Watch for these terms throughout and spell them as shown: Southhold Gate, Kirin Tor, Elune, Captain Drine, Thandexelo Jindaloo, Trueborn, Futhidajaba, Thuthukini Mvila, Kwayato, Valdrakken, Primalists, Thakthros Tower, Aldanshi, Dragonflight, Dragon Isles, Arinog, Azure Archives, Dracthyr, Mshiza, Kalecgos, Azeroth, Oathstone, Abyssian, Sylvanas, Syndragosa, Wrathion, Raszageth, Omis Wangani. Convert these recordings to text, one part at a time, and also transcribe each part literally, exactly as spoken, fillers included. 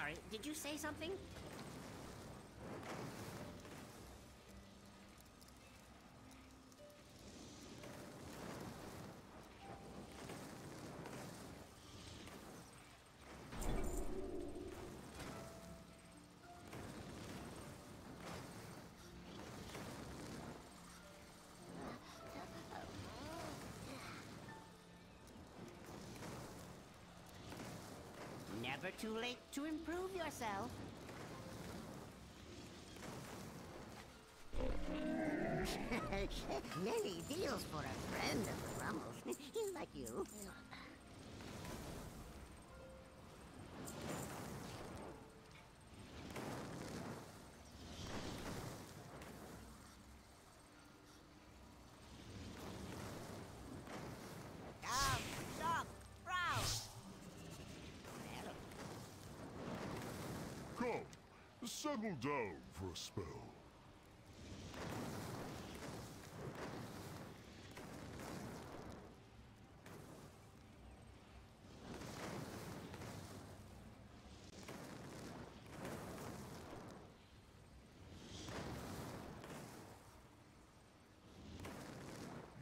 sorry, did you say something? Never too late to improve yourself. Many deals for a friend of the Rummels, like you. Settle down for a spell.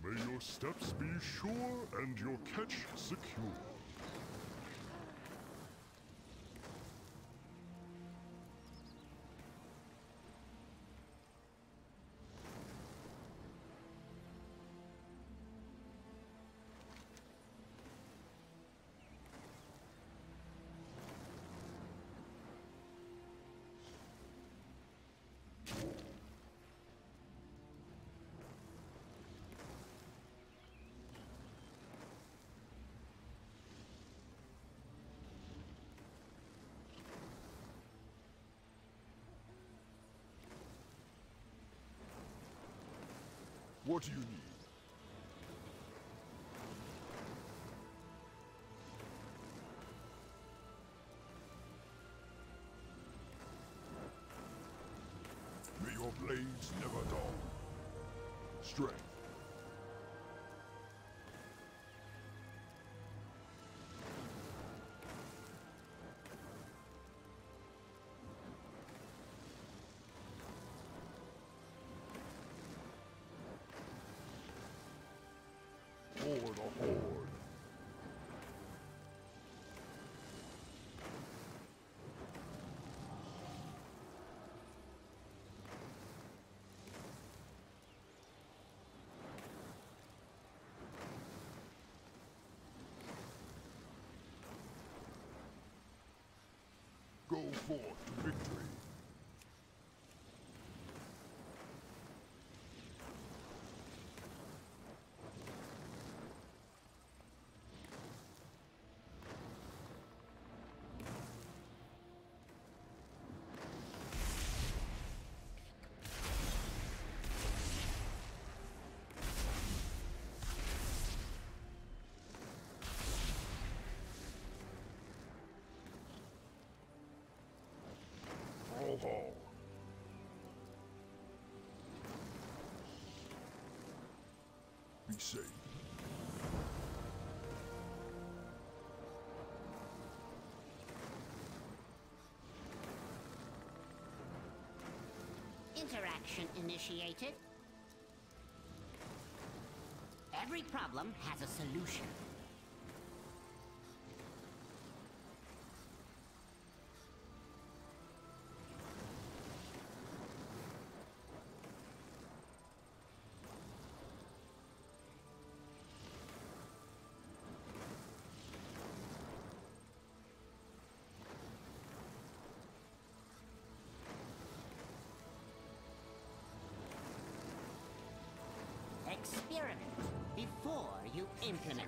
May your steps be sure and your catch secure. What do you need? May your blades never dull. Strength. Go forth to victory. Be safe. Interaction initiated. Every problem has a solution. Experiment before you implement.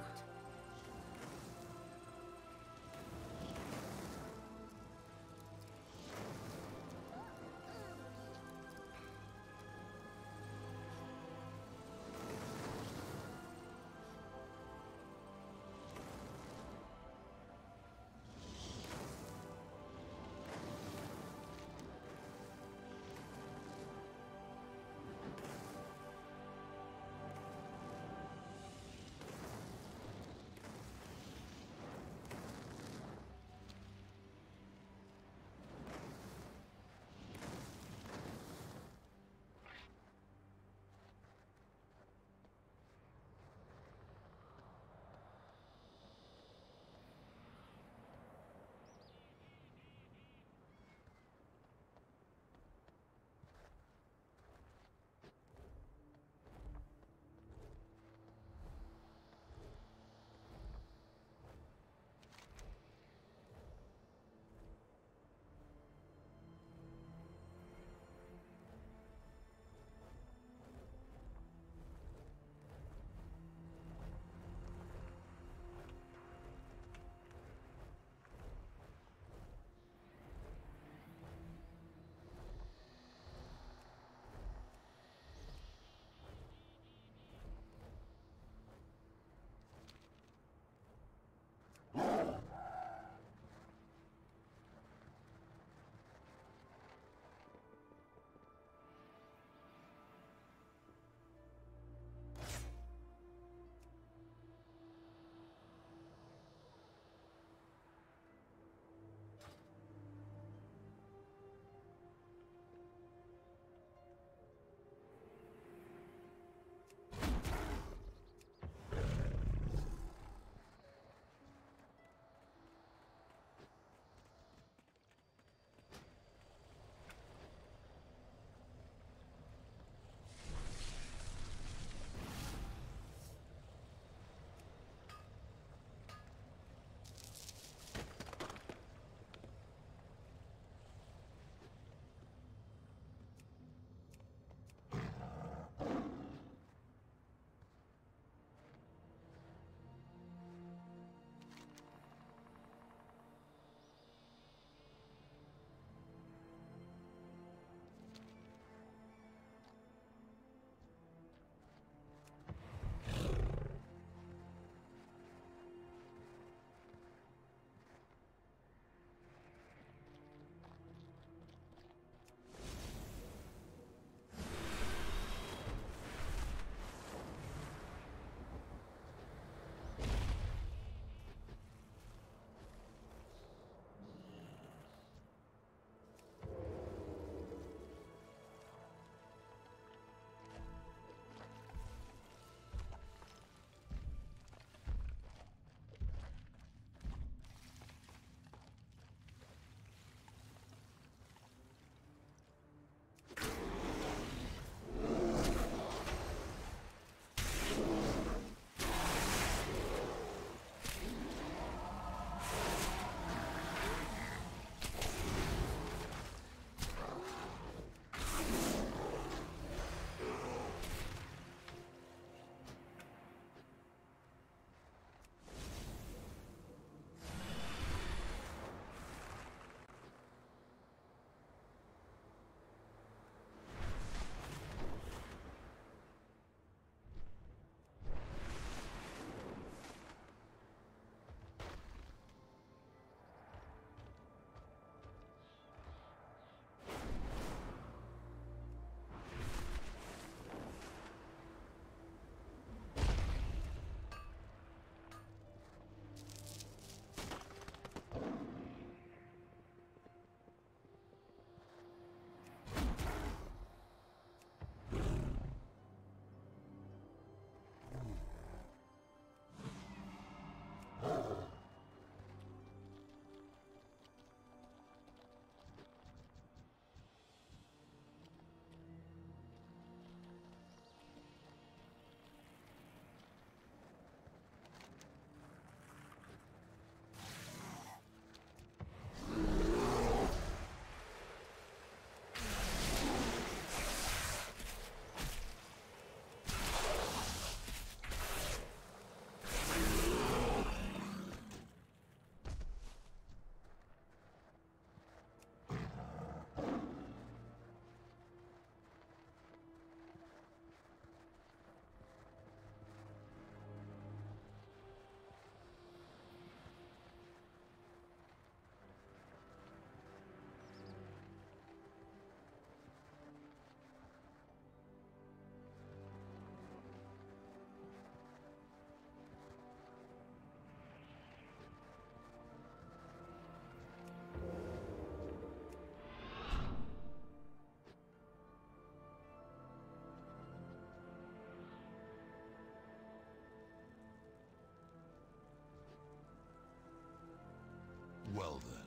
Well then.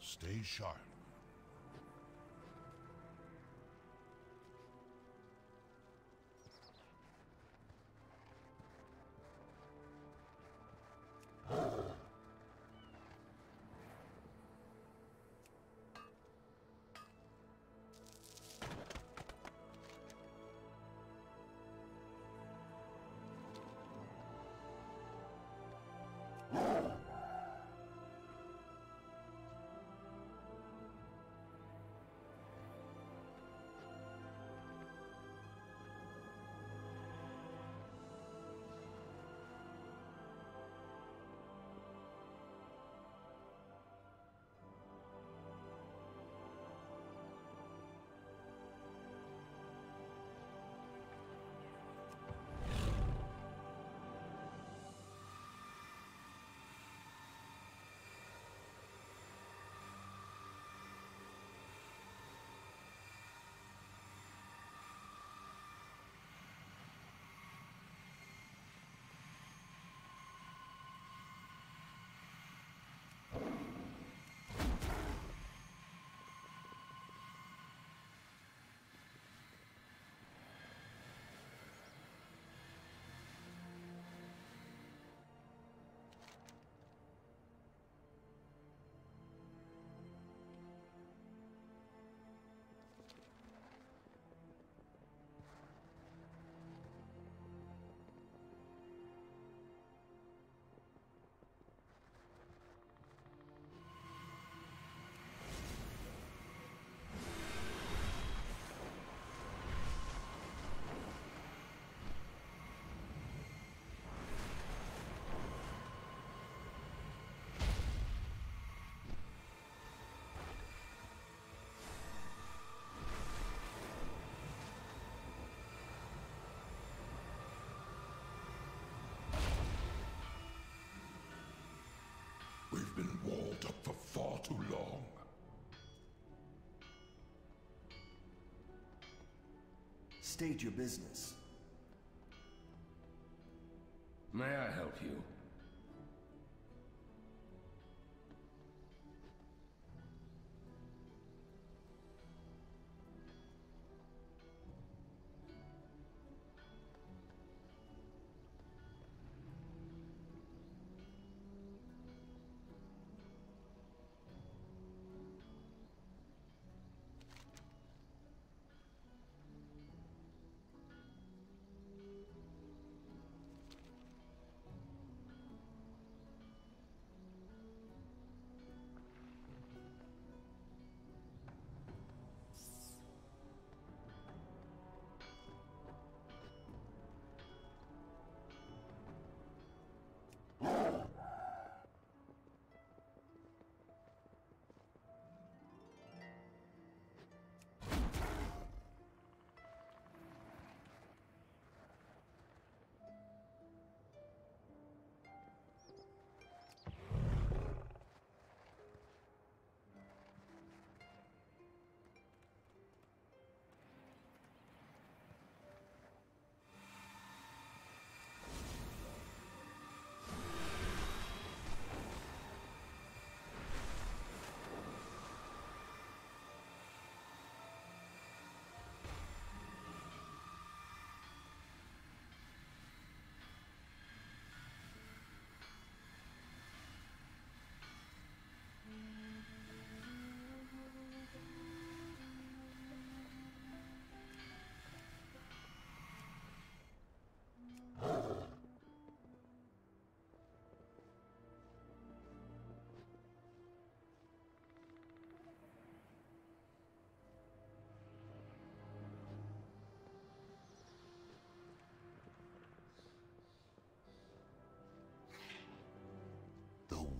Stay sharp. We've been walled up for far too long. State your business. May I help you?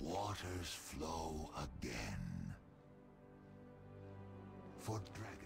Waters flow again for Dragon.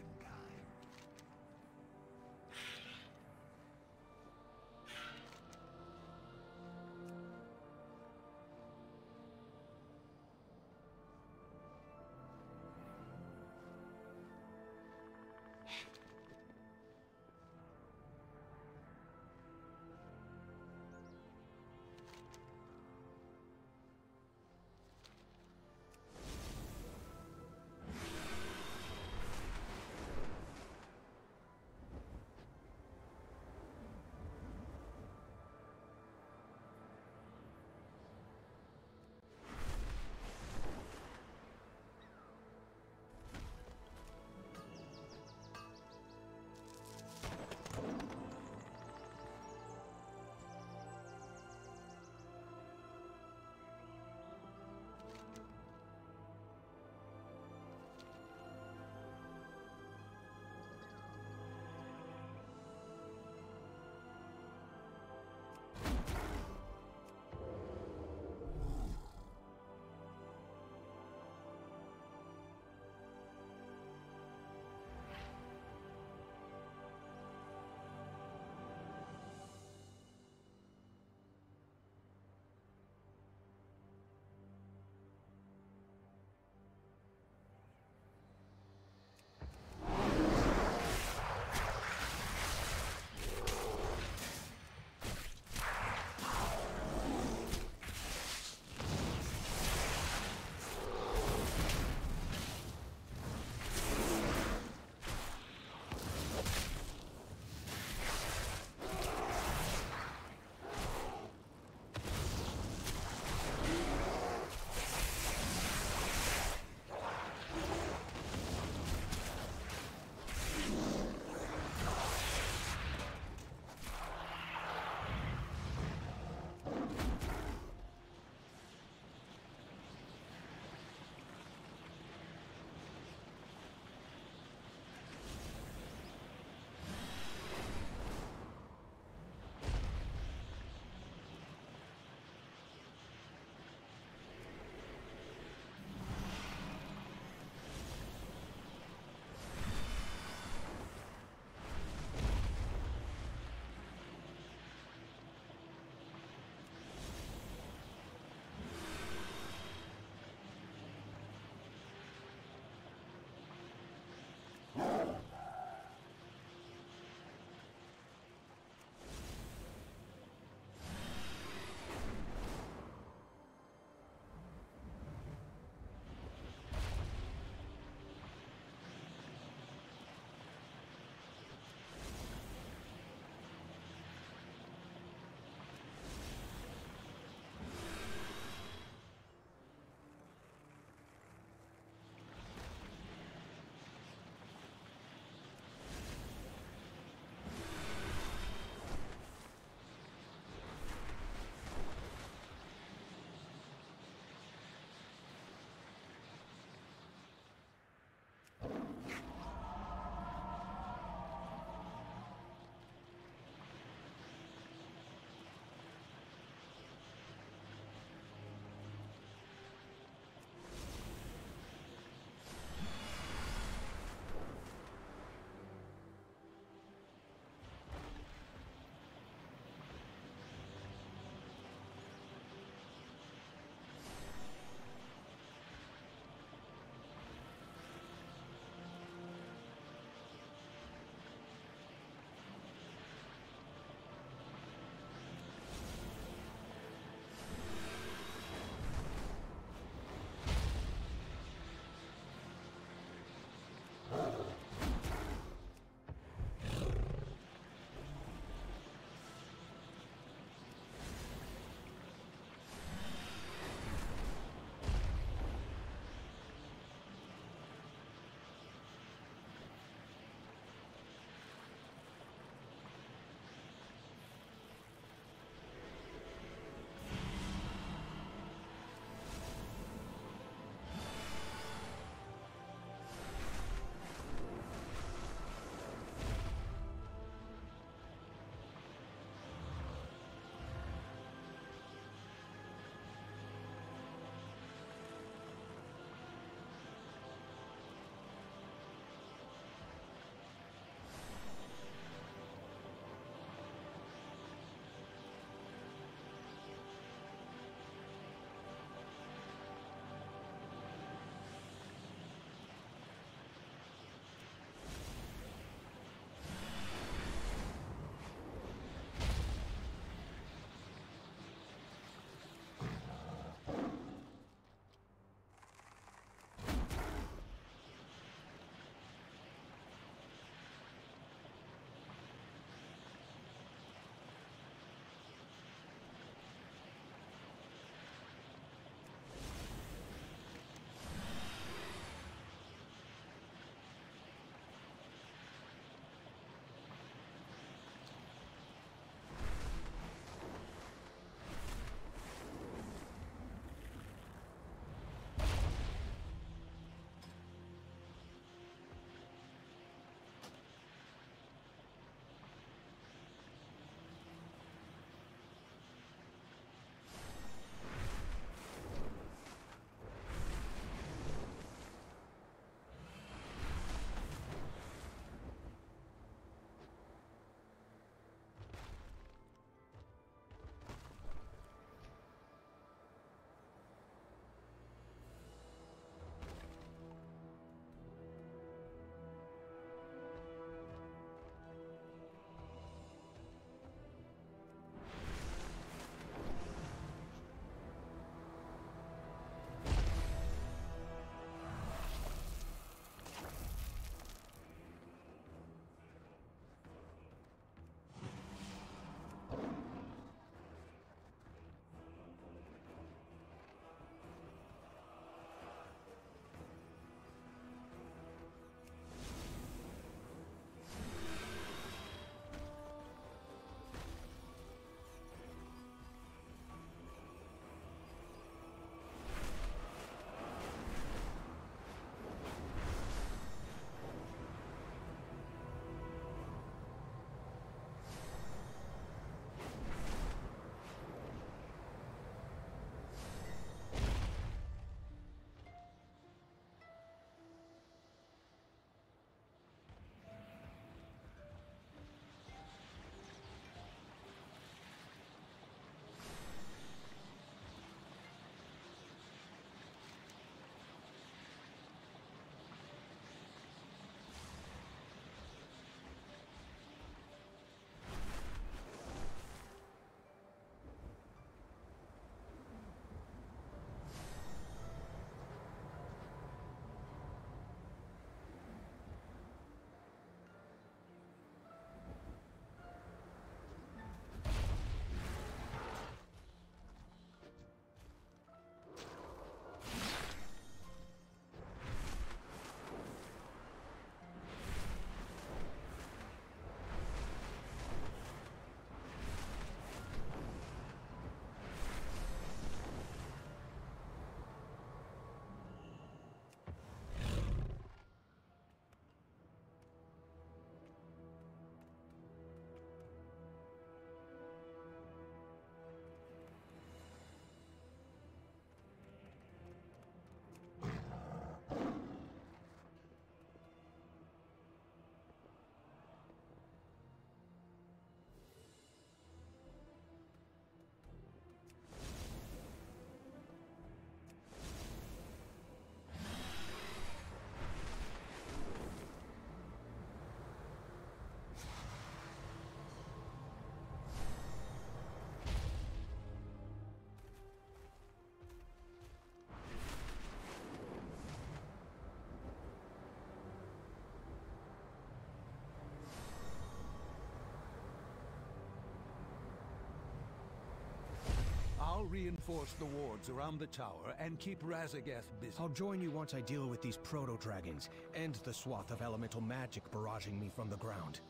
I'll reinforce the wards around the tower and keep Raszageth busy. I'll join you once I deal with these proto-dragons, and the swath of elemental magic barraging me from the ground.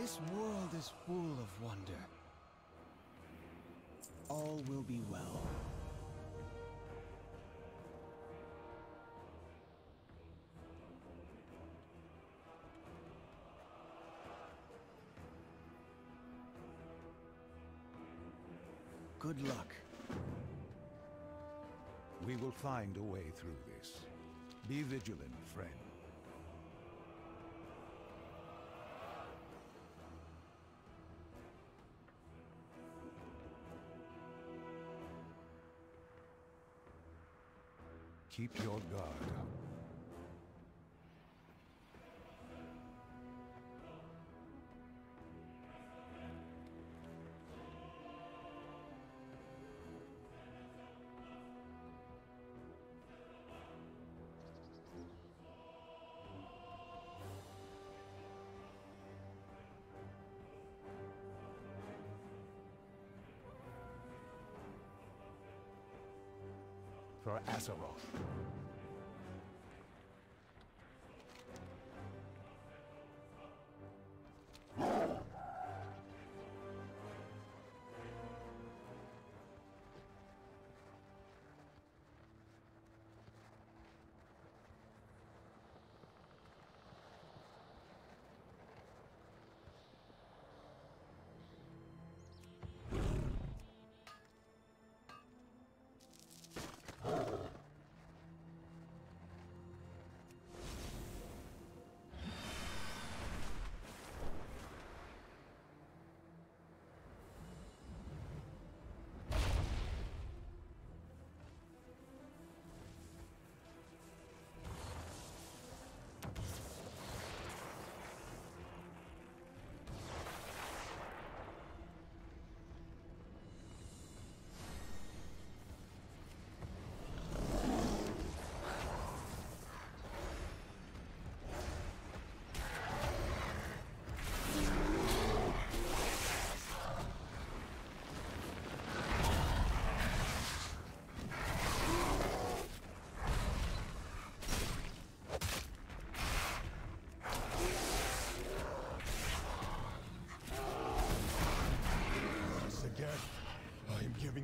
This world is full of wonder. All will be well. Good luck. We will find a way through this. Be vigilant, friend. Keep your guard up. For Azeroth.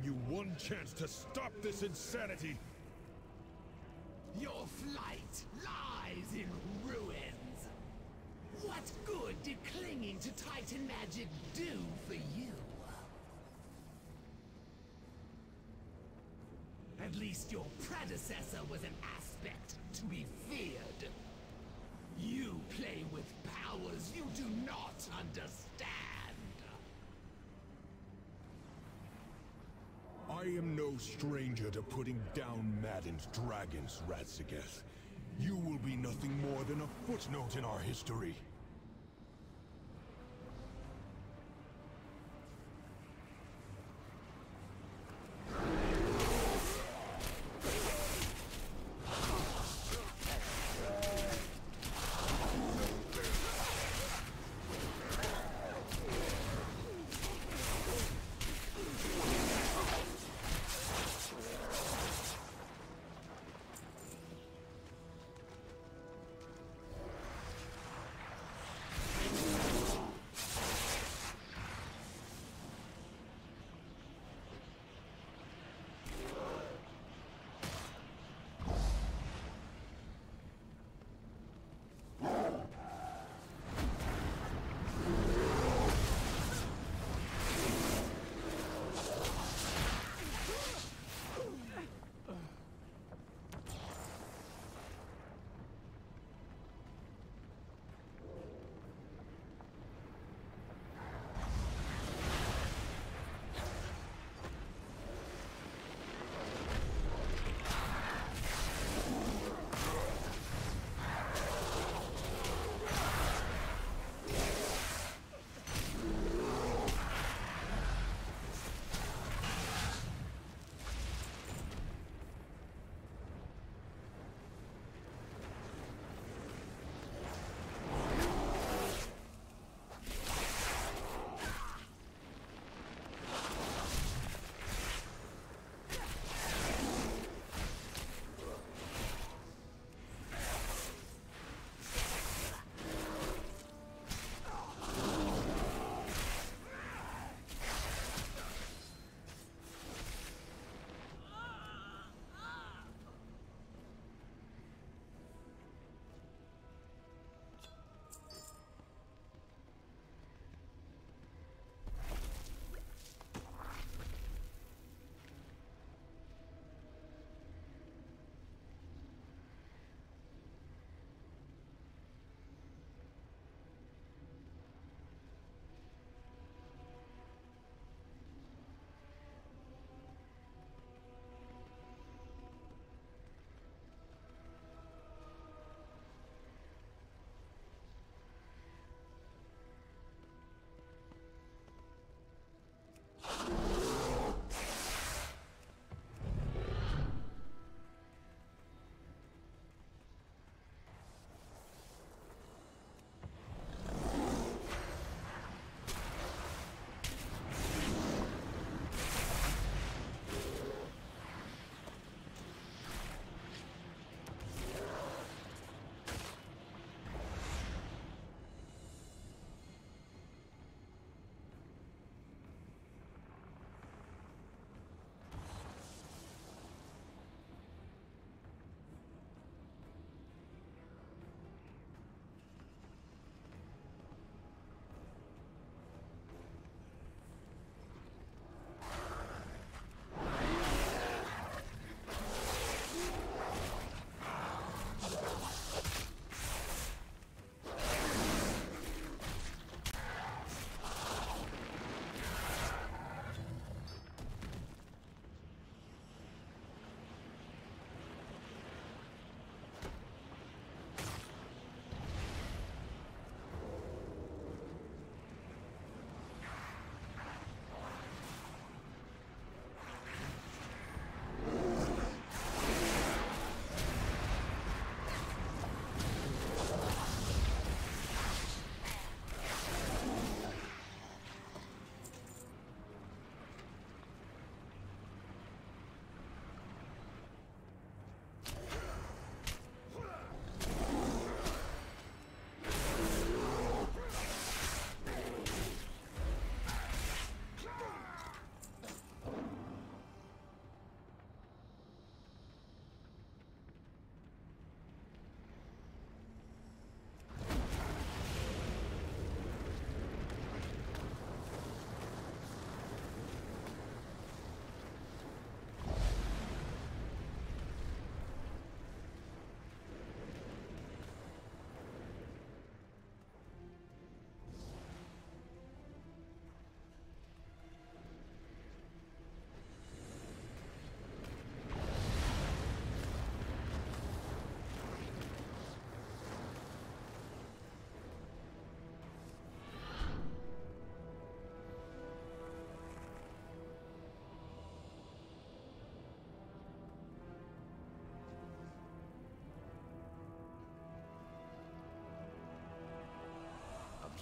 You one chance to stop this insanity. Your flight lies in ruins. What good did clinging to Titan magic do for you? At least your predecessor was an aspect to be feared. You play with powers you do not understand. I am no stranger to putting down maddened dragons, Raszageth. You will be nothing more than a footnote in our history.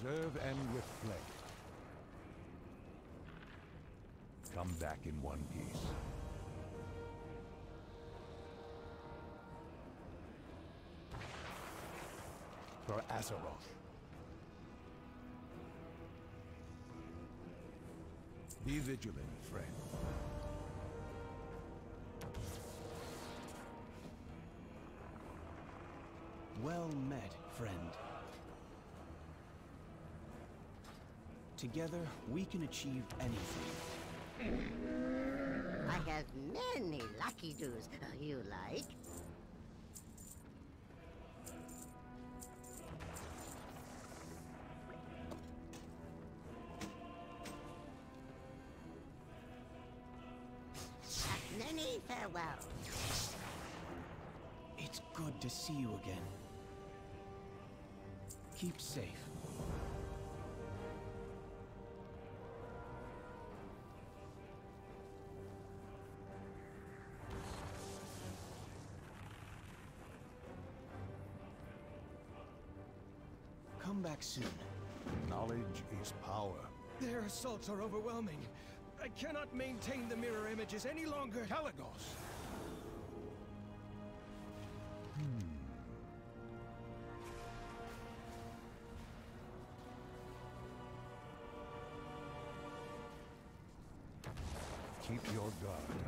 Observe and reflect. Come back in one piece. For Azeroth. Be vigilant, friend. Well met, friend. Together, we can achieve anything. I have many lucky do's you like. Many farewells. It's good to see you again. Keep safe. Come back soon. Knowledge is power. Their assaults are overwhelming. I cannot maintain the mirror images any longer. Kalecgos! Hmm. Keep your guard.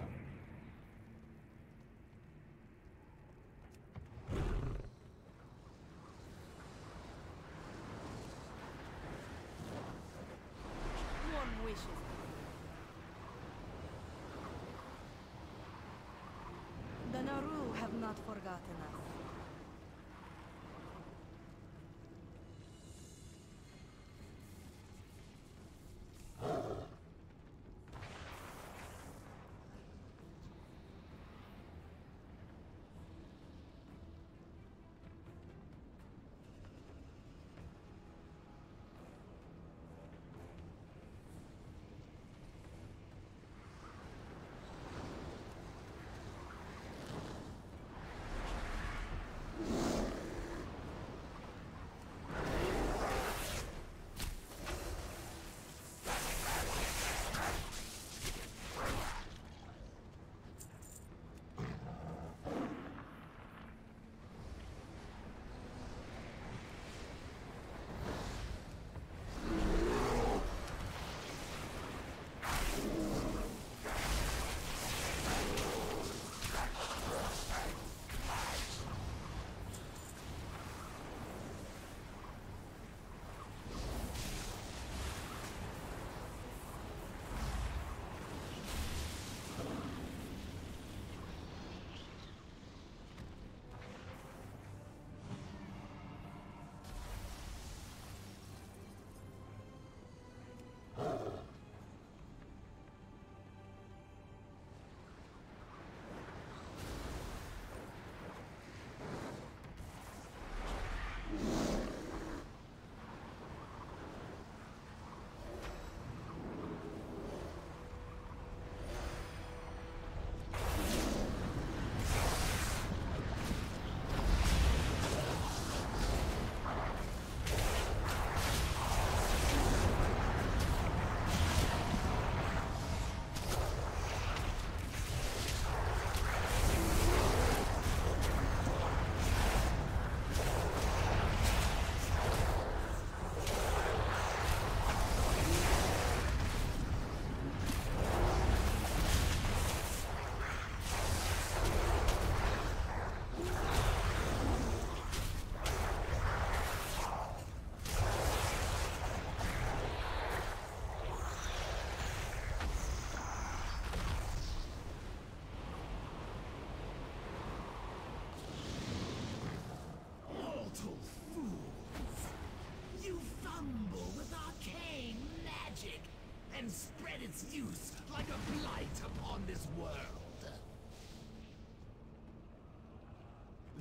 Use like a blight upon this world.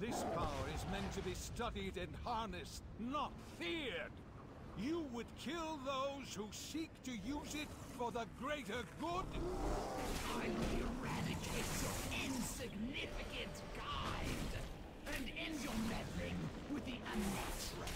This power is meant to be studied and harnessed, not feared. You would kill those who seek to use it for the greater good? I will eradicate your insignificant kind and end your meddling with the unnatural.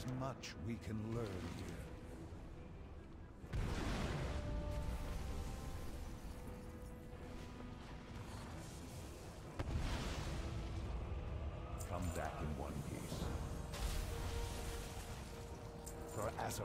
is much we can learn here. Come back in one piece. For Azeroth.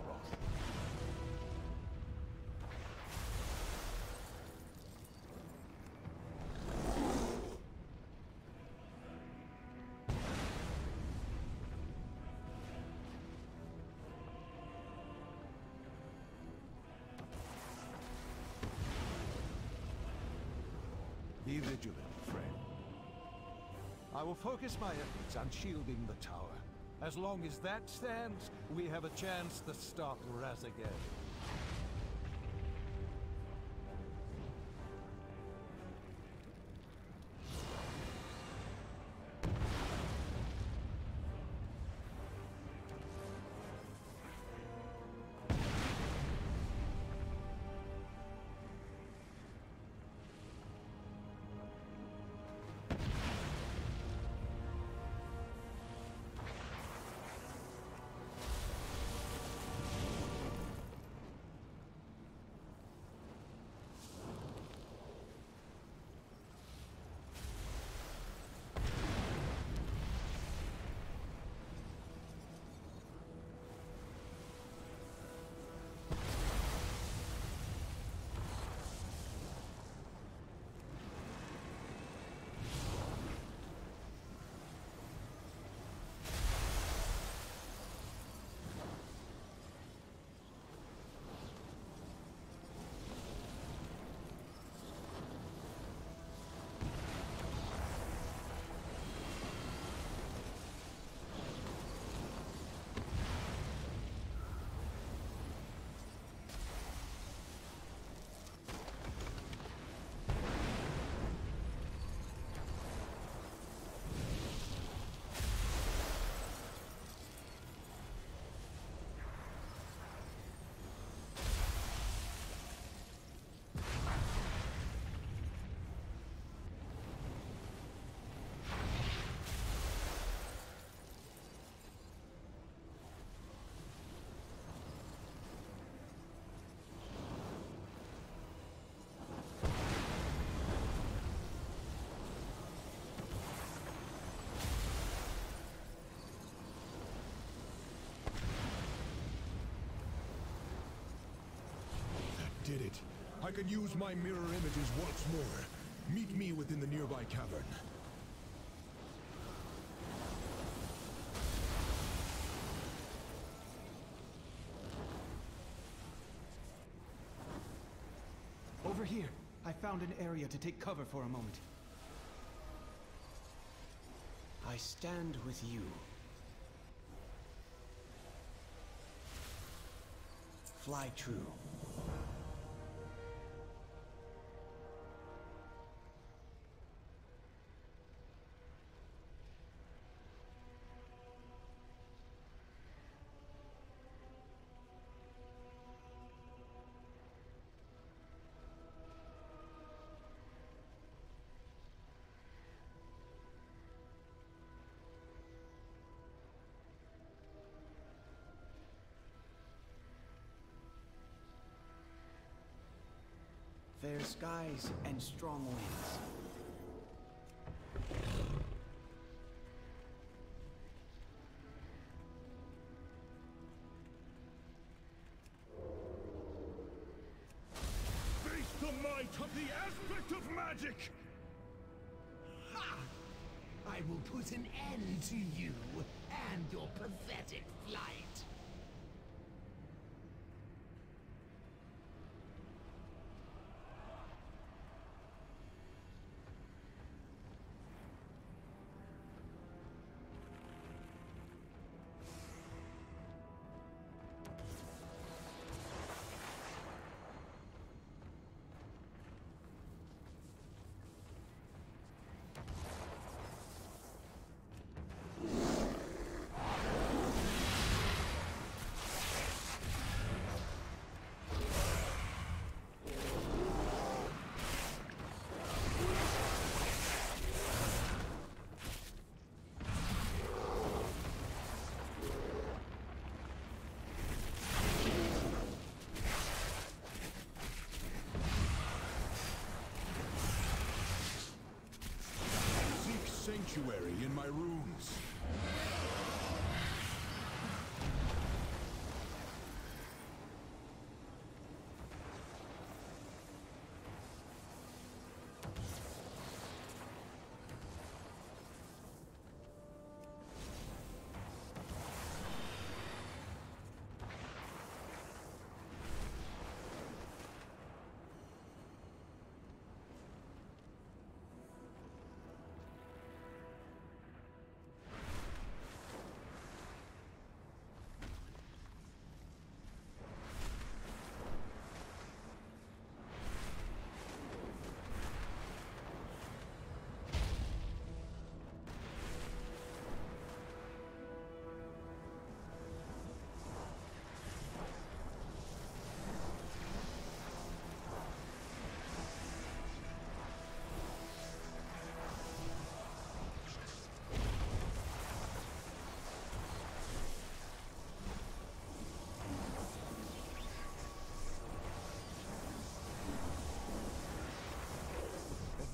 Be vigilant, friend. I will focus my efforts on shielding the tower. As long as that stands, we have a chance to stop Raszageth. Did it. I can use my mirror images once more. Meet me within the nearby cavern. Over here. I found an area to take cover for a moment. I stand with you. Fly true. Fair skies and strong winds. Face the might of the aspect of magic! Ha! I will put an end to you and your pathetic flight. sanctuary in my runes.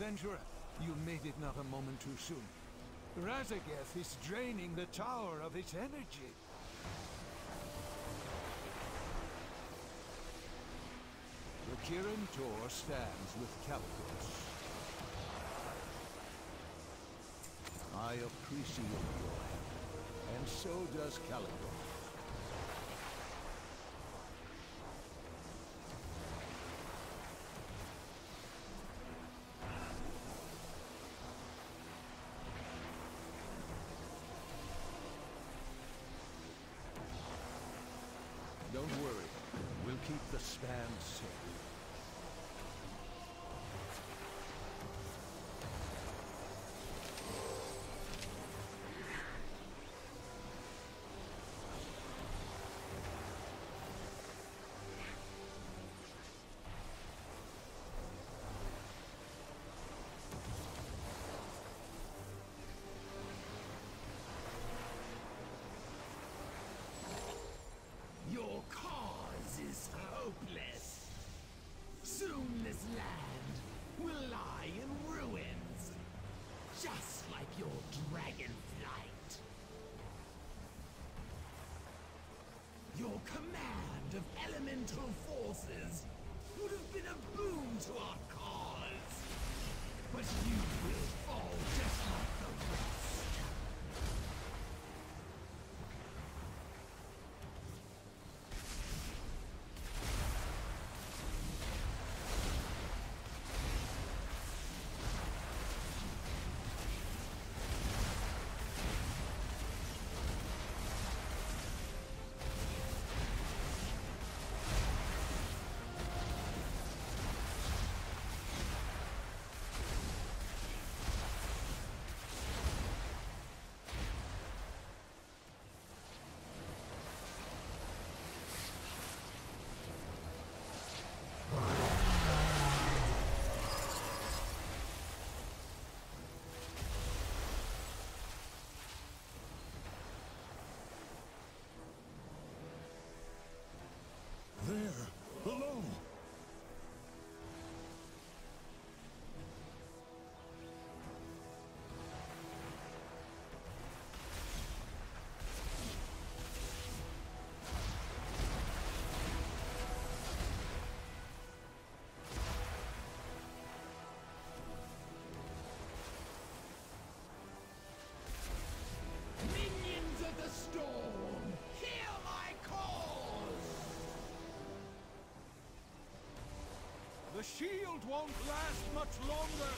Adventurer, you made it not a moment too soon. Raszageth is draining the tower of its energy. The Kirin Tor stands with Kalecgos. I appreciate your help, and so does Kalecgos. Don't worry, we'll keep the span safe. The shield won't last much longer!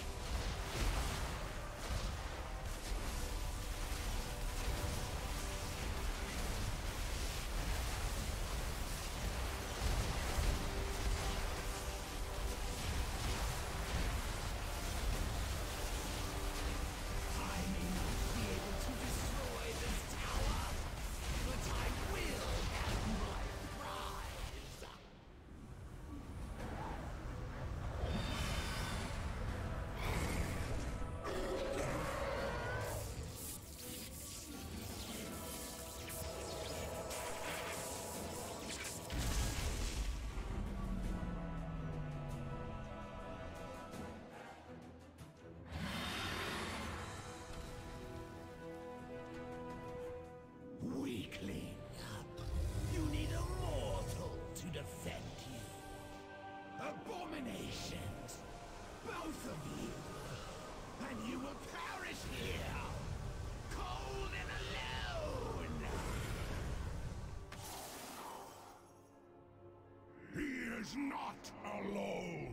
nations. Both of you. And you will perish here. Cold and alone. He is not alone.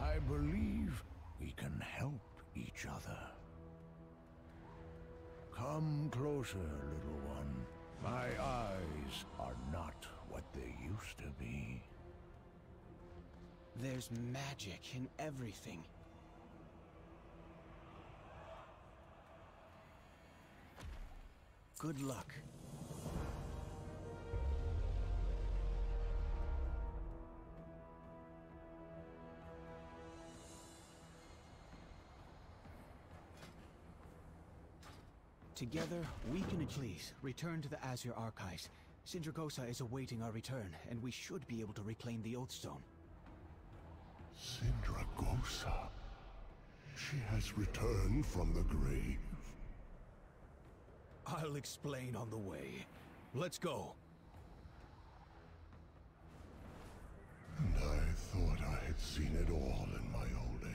I believe we can help each other. Come closer, little one. My eyes are not what they used to be. There's magic in everything. Good luck. Together, we can achieve. Please, return to the Azure Archives. Syndragosa is awaiting our return, and we should be able to reclaim the Oathstone. Syndragosa? She has returned from the grave? I'll explain on the way. Let's go. And I thought I had seen it all in my old age.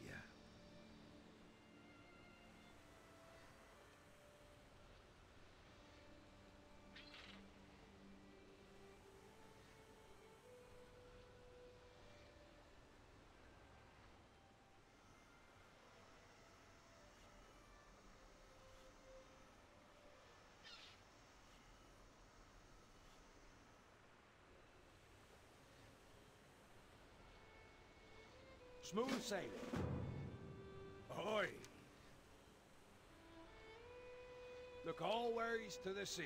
Smooth sailing. Ahoy! Look always to the sea.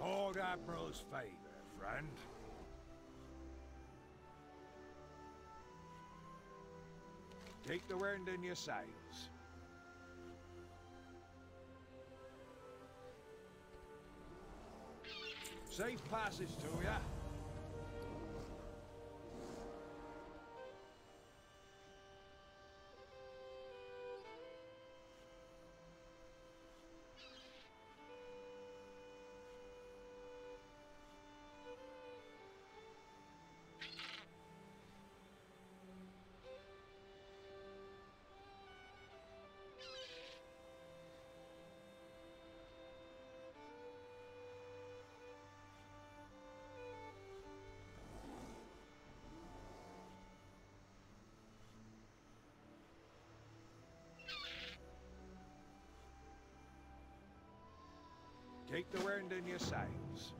Lord Admiral's favor, friend. Keep the wind in your sails. Safe passage to ya. Keep the wind in your sails.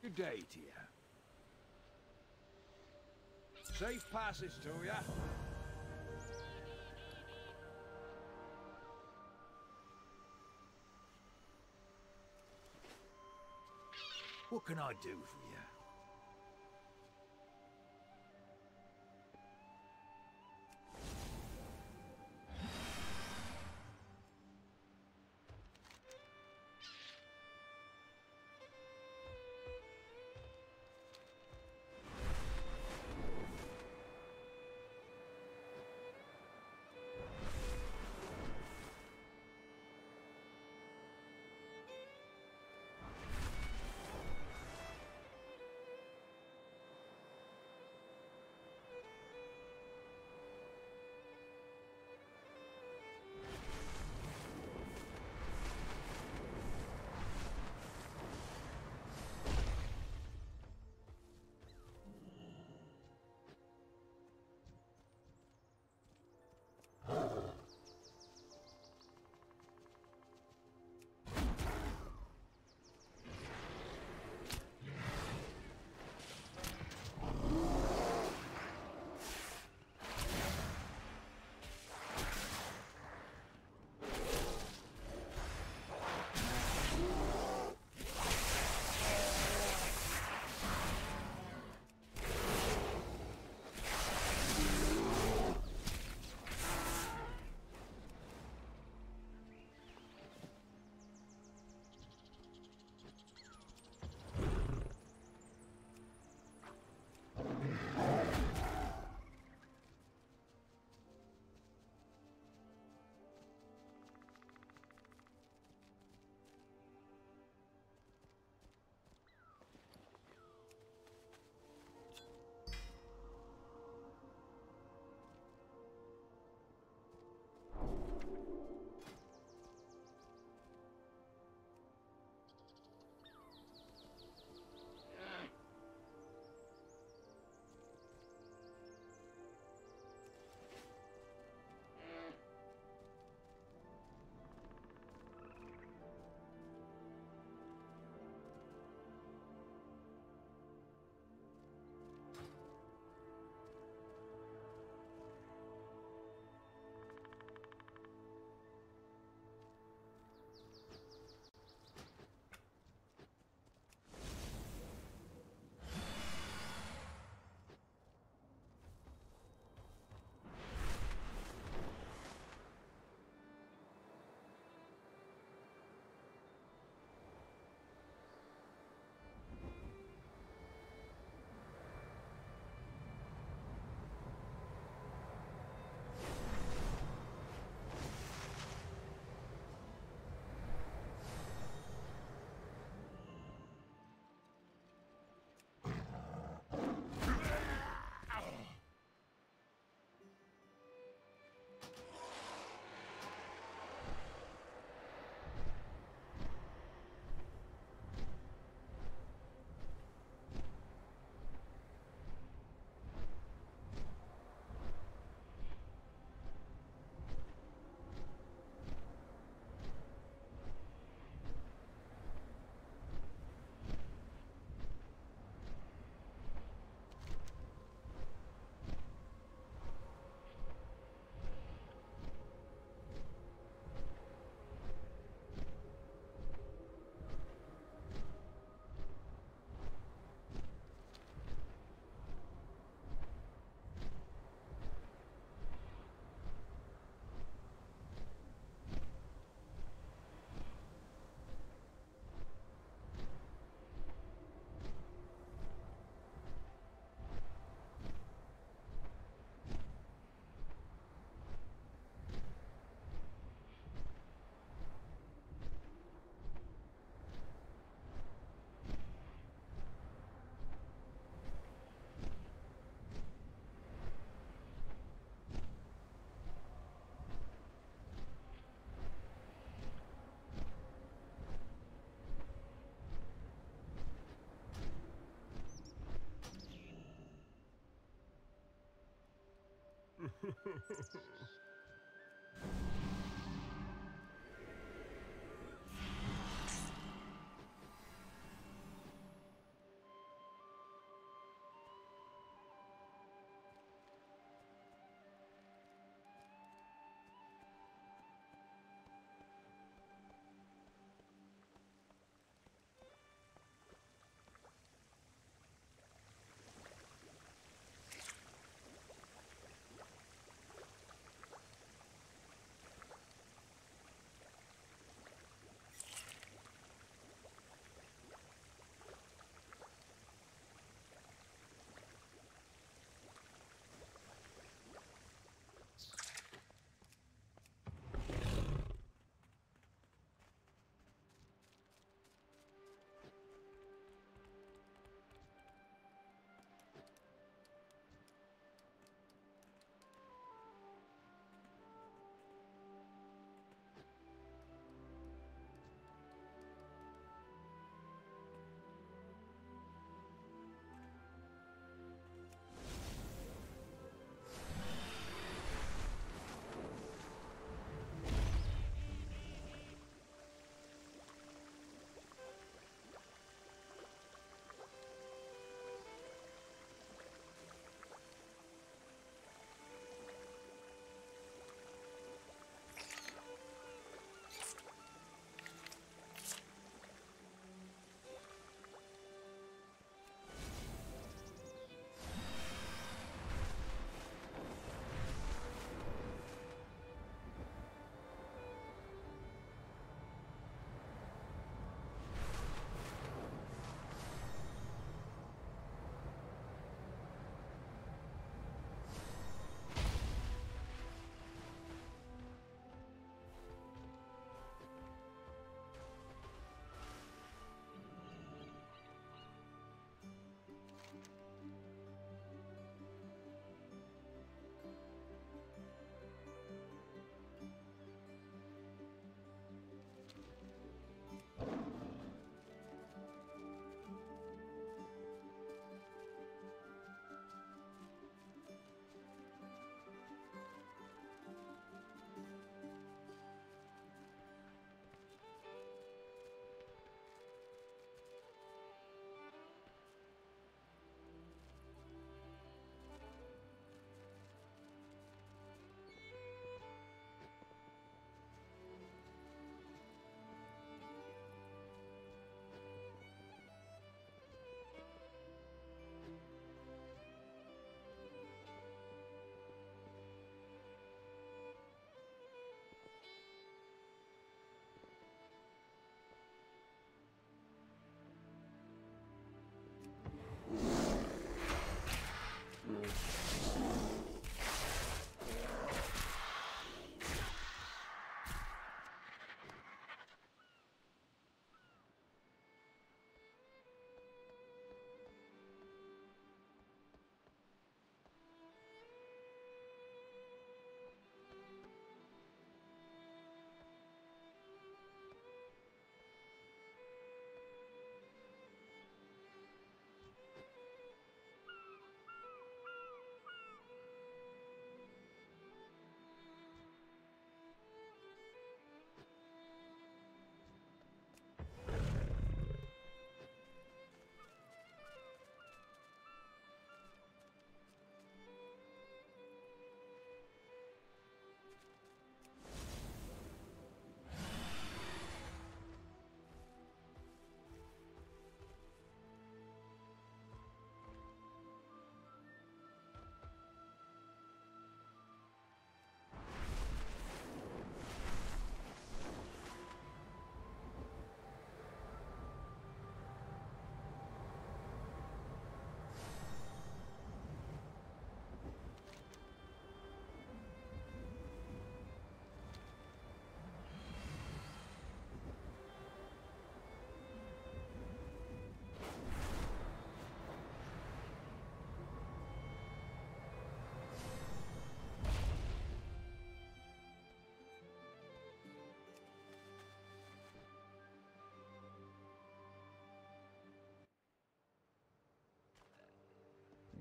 Good day to you. Safe passage to you. What can I do for you?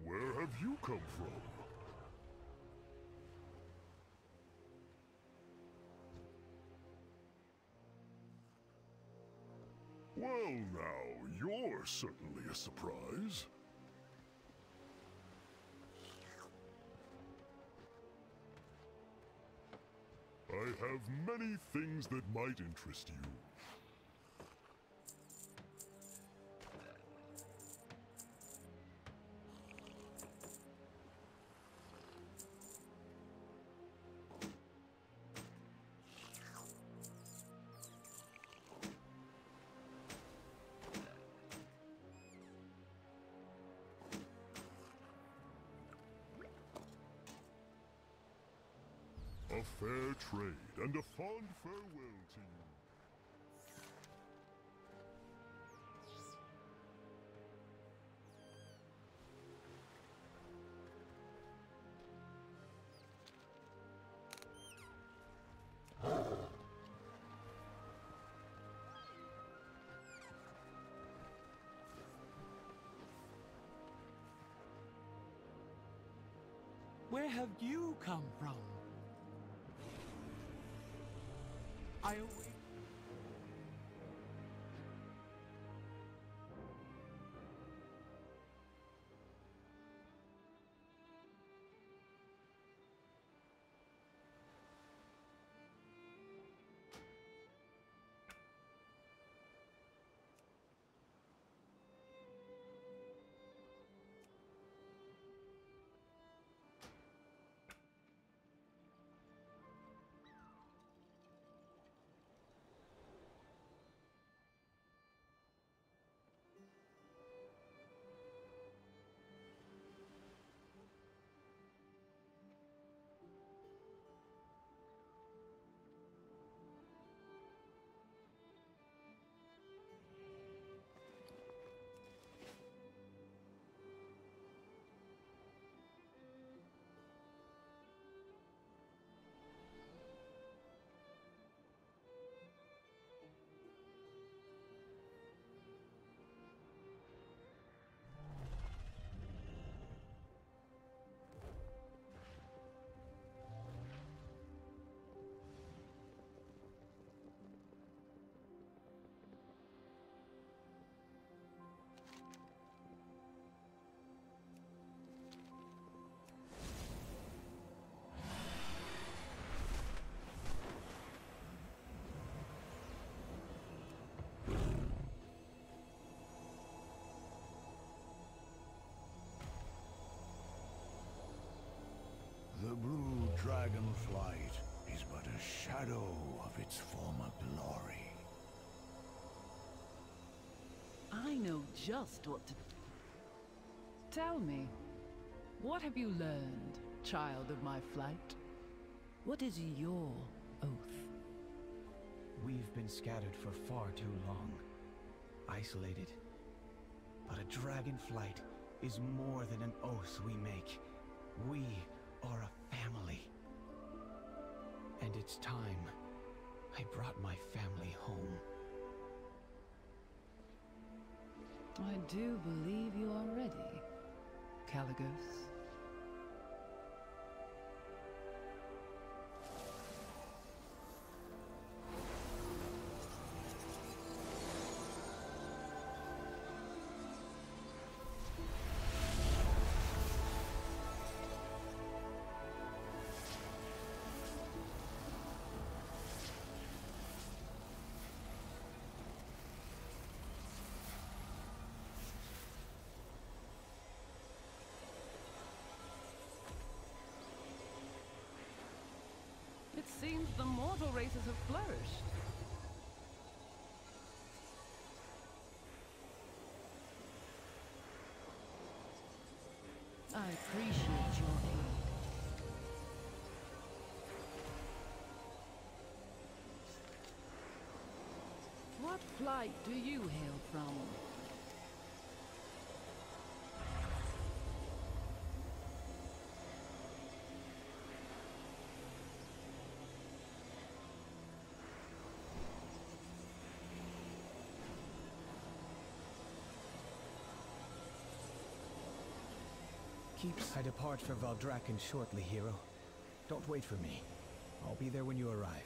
Where have you come from? Well now, you're certainly a surprise. I have many things that might interest you. A fair trade and a fond farewell to you. Where have you come from? I await. The blue dragonflight is but a shadow of its former glory. I know just what to do. Tell me, what have you learned, child of my flight? What is your oath? We've been scattered for far too long, isolated. But a dragonflight is more than an oath we make. We are a family. And it's time I brought my family home. I do believe you are ready, Kalecgos. Seems the mortal races have flourished. I appreciate your aid. What plight do you hail from? I depart for Valdrakken shortly, hero. Don't wait for me. I'll be there when you arrive.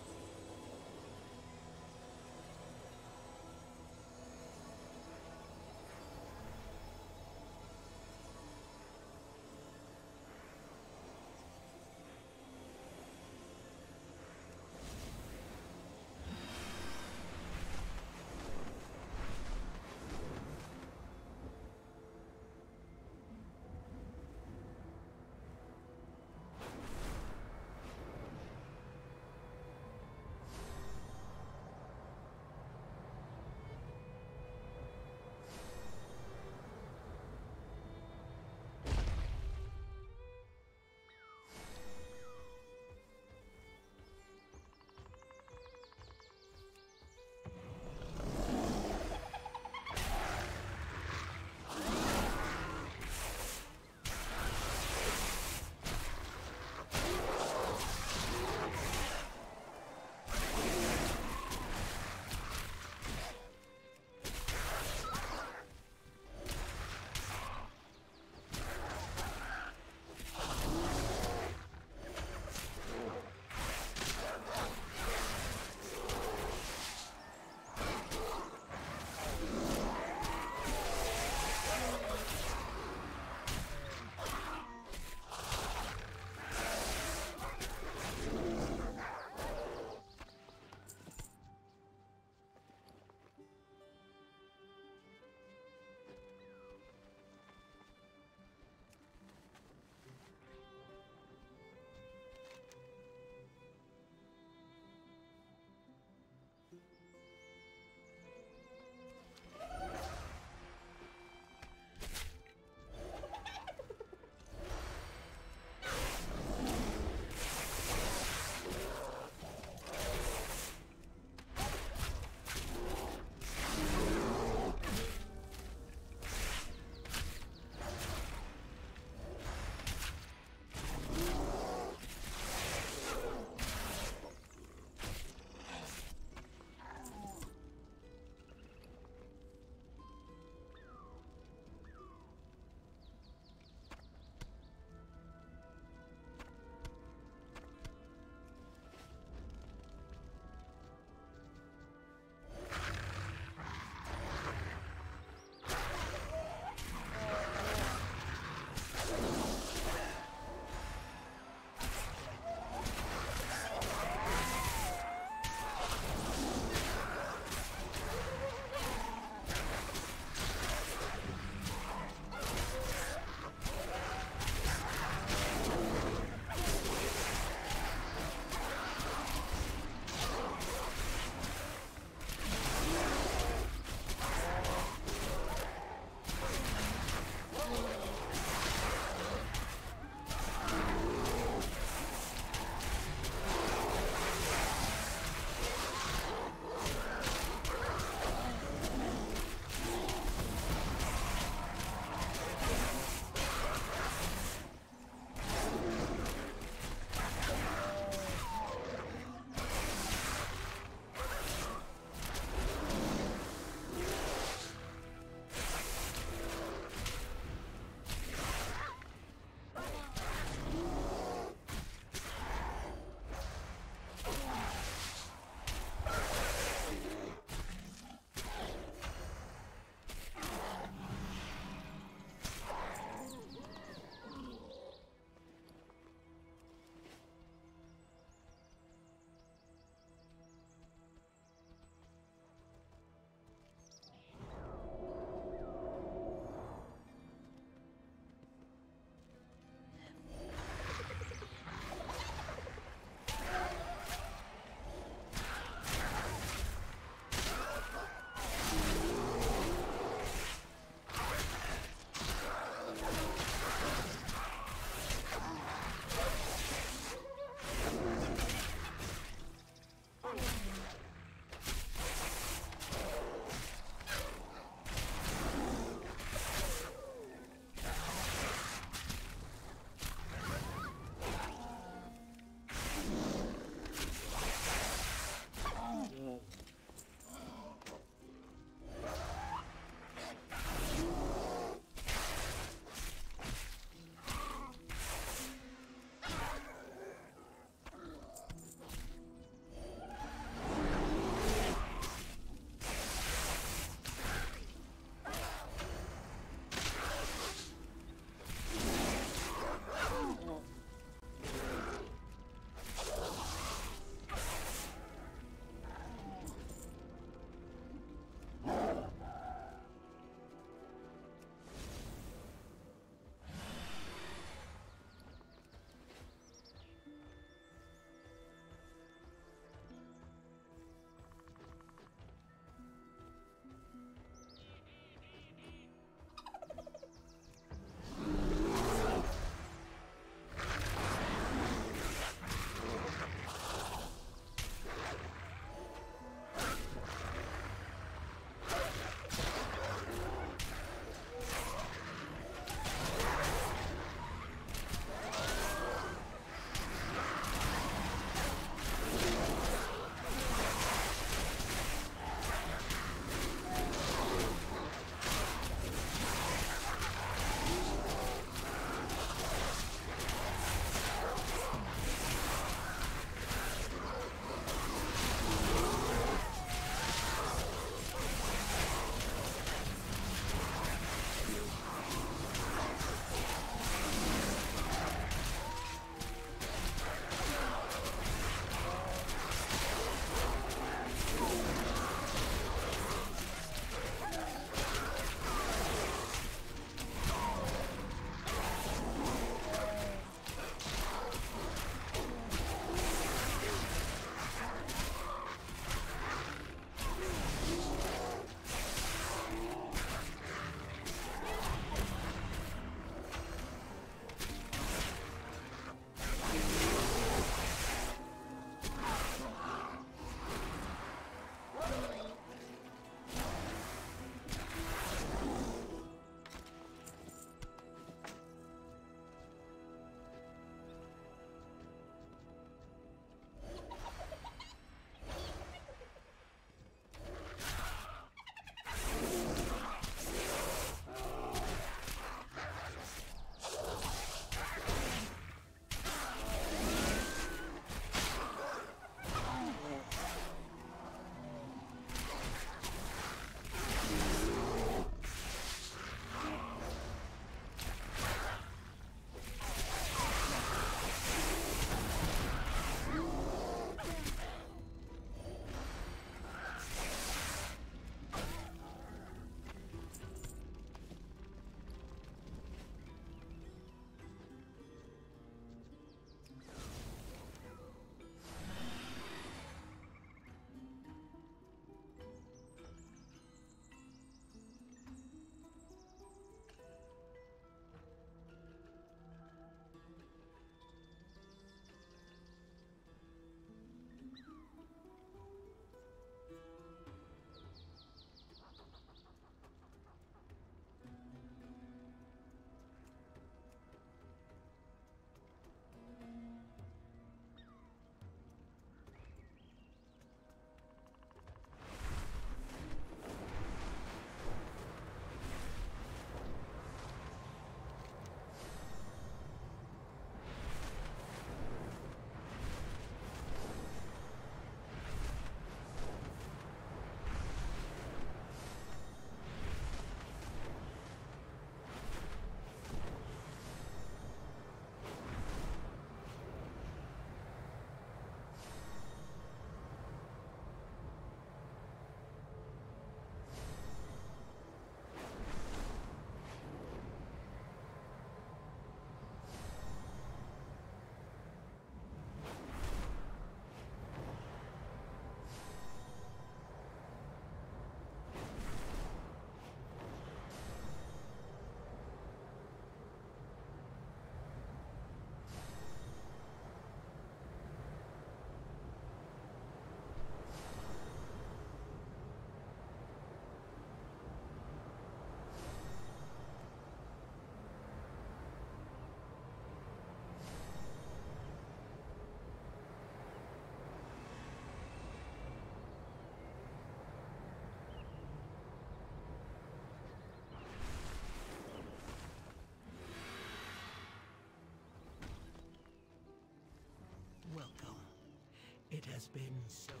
has been so long.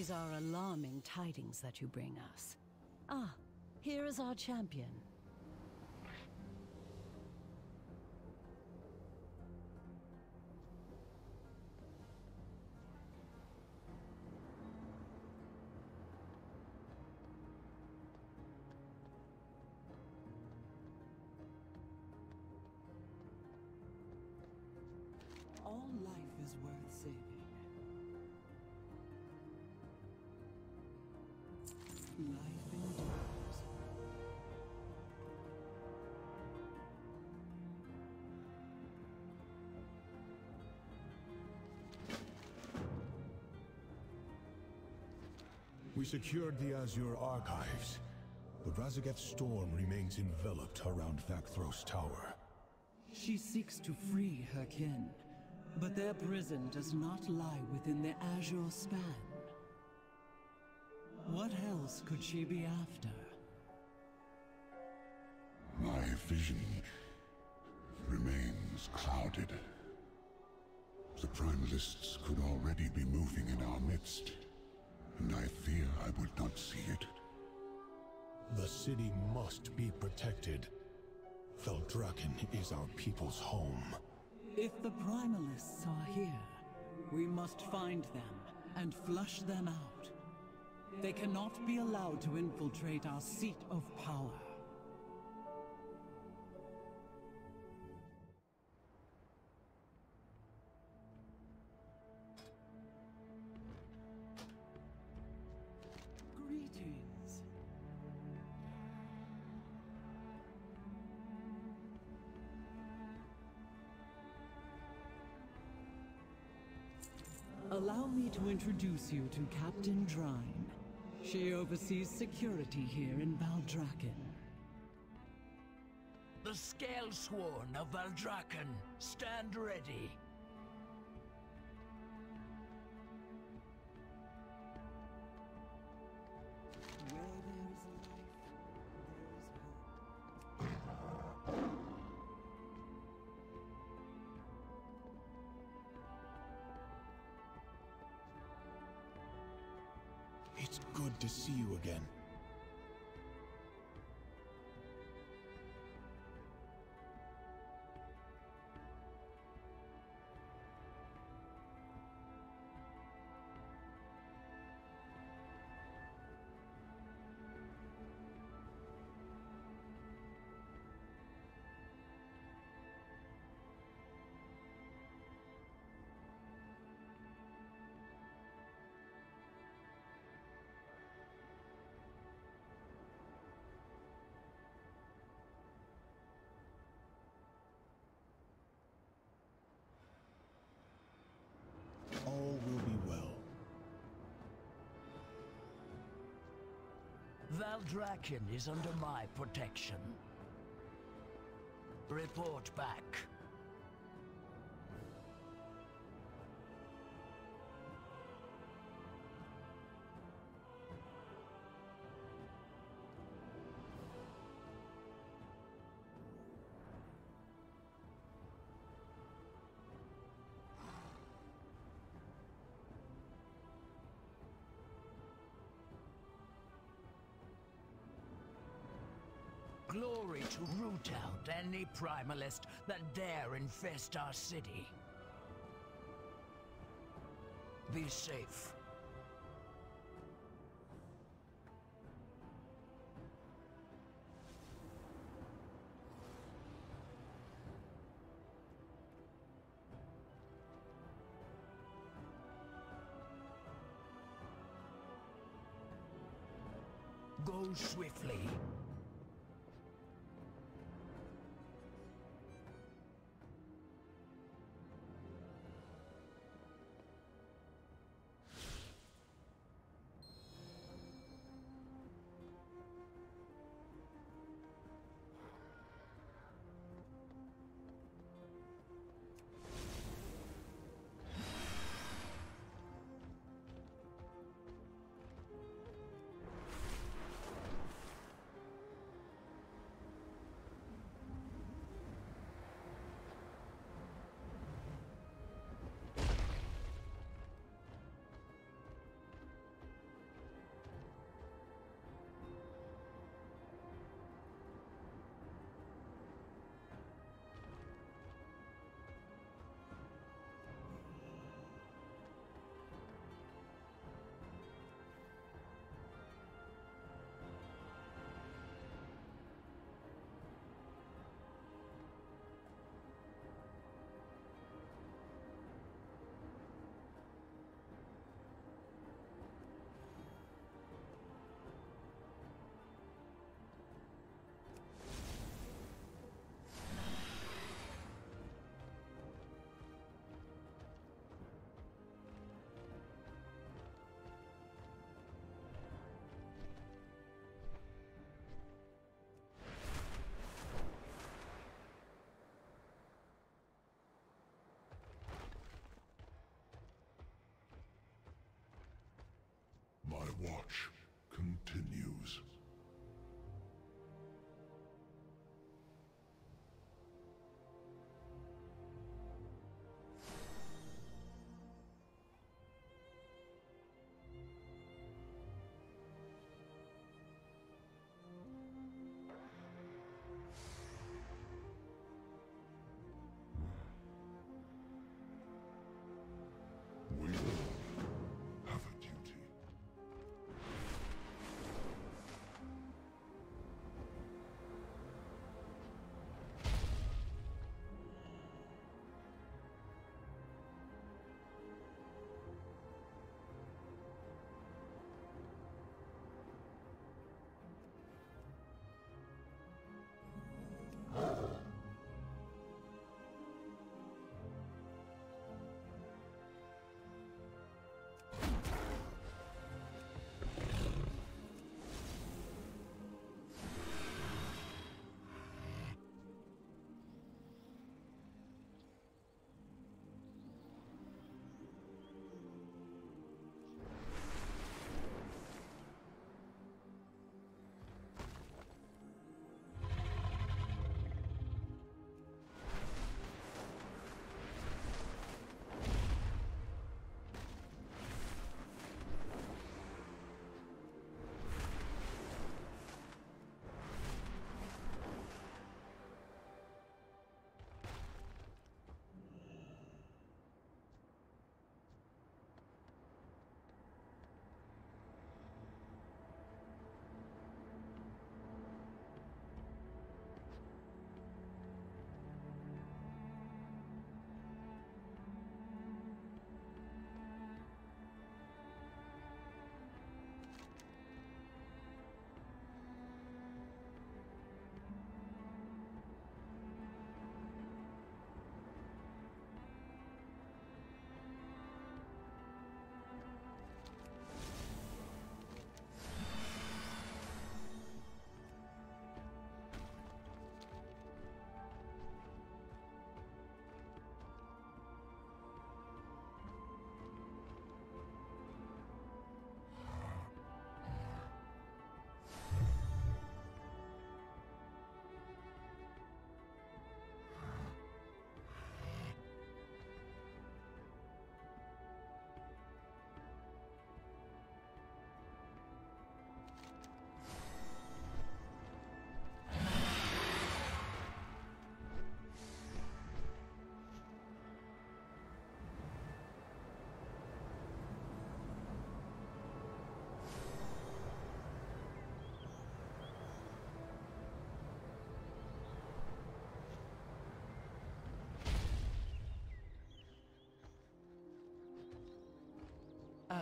These are alarming tidings that you bring us. Ah, here is our champion. All life is worth saving. Life endures. We secured the Azure Archives. The Raszageth storm remains enveloped around Thakthros Tower. She seeks to free her kin. But their prison does not lie within the Azure span. What else could she be after? My vision remains clouded. The Primalists could already be moving in our midst, and I fear I would not see it. The city must be protected. Valdrakken is our people's home. If the Primalists are here, we must find them and flush them out. They cannot be allowed to infiltrate our seat of power. Allow me to introduce you to Captain Drine. She oversees security here in Valdrakken. The Scalesworn of Valdrakken, stand ready. It's good to see you again. All will be well. Valdrakken is under my protection. Report back. Glory to root out any Primalist that dare infest our city. Be safe. Go swiftly.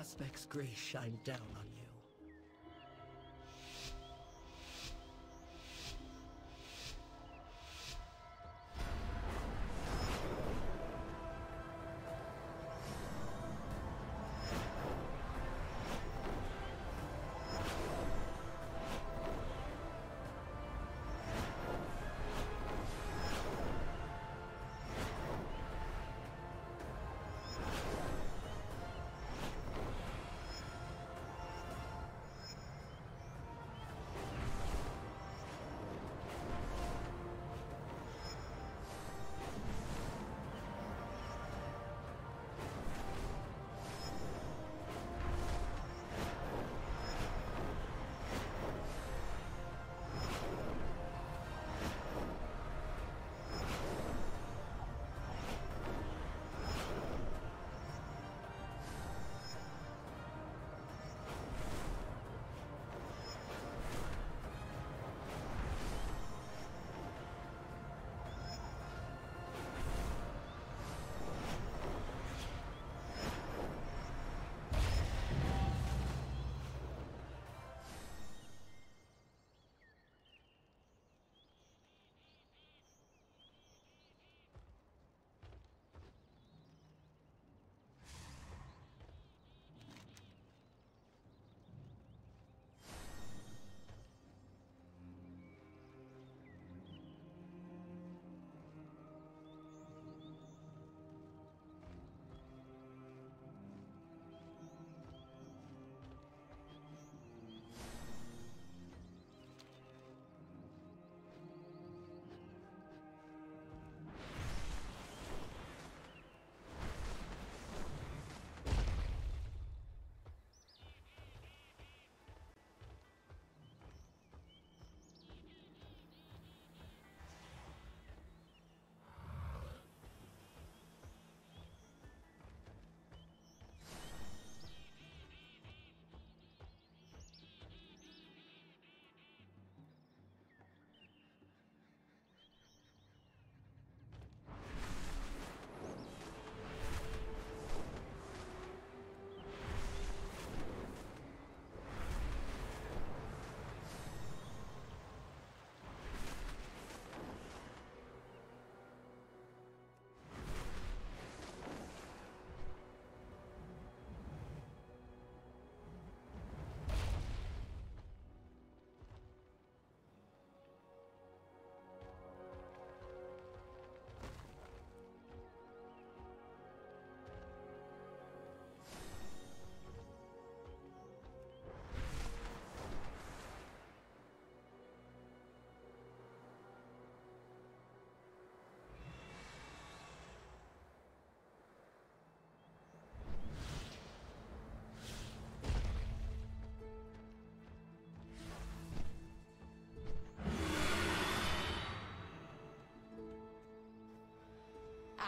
aspect's grace shine down on you.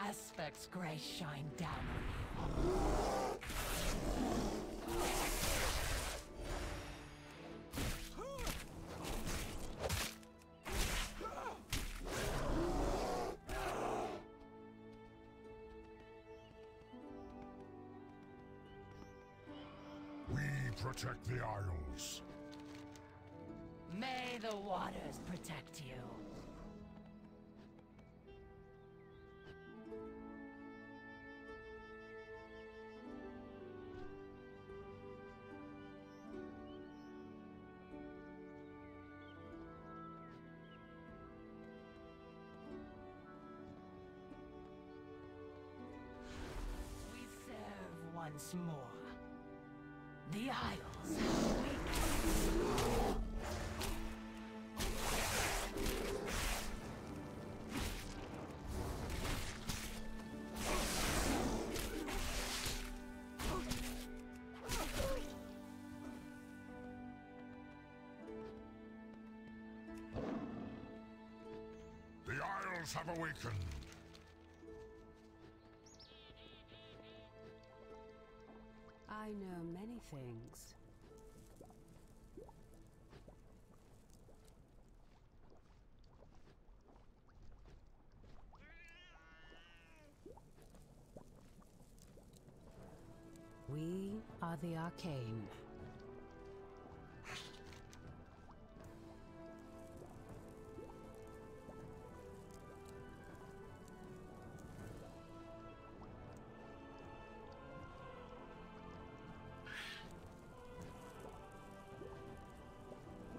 Aspect's grace shine down on you. We protect the Isles. May the waters protect you. Once more, the Isles have weakened. The Isles have awakened. I know many things. We are the arcane.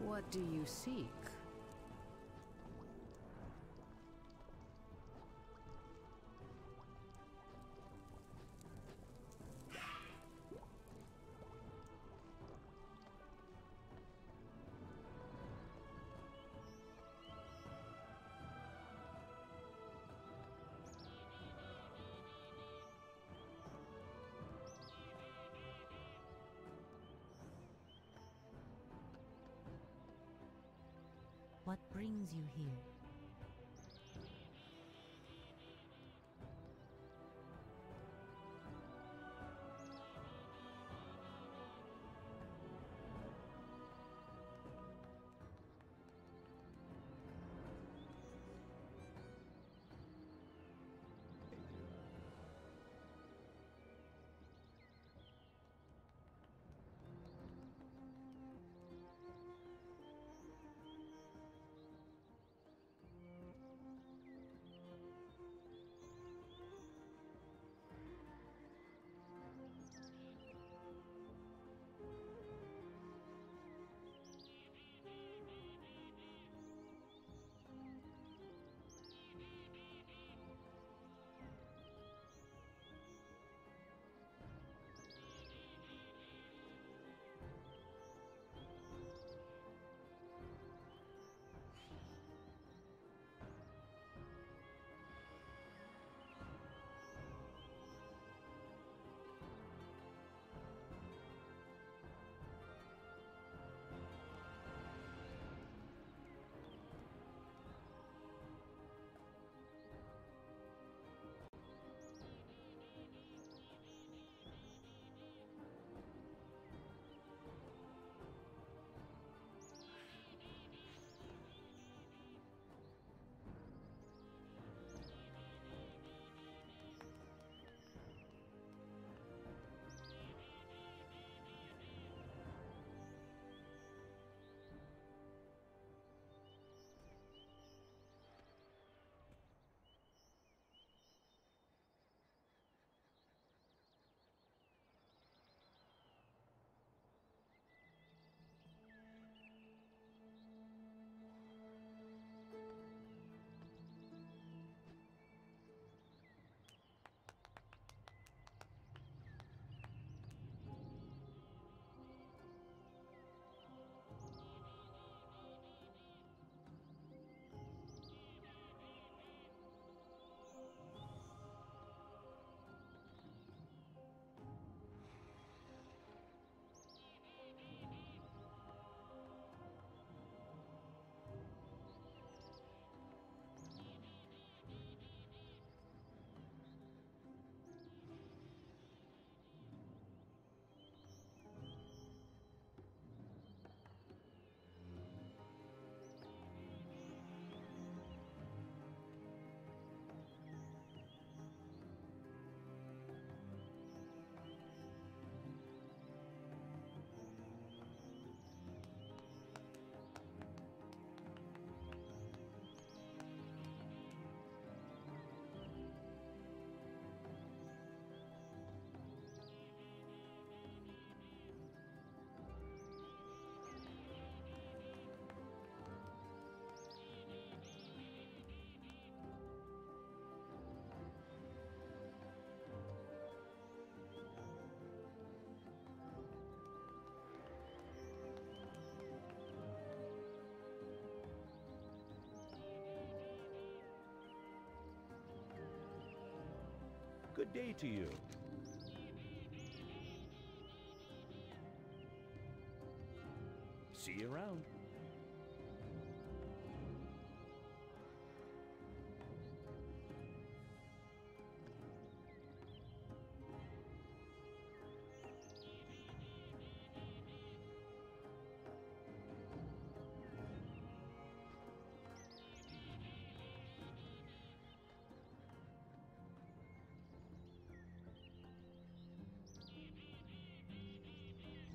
What do you seek? What brings you here? Good day to you. See you around.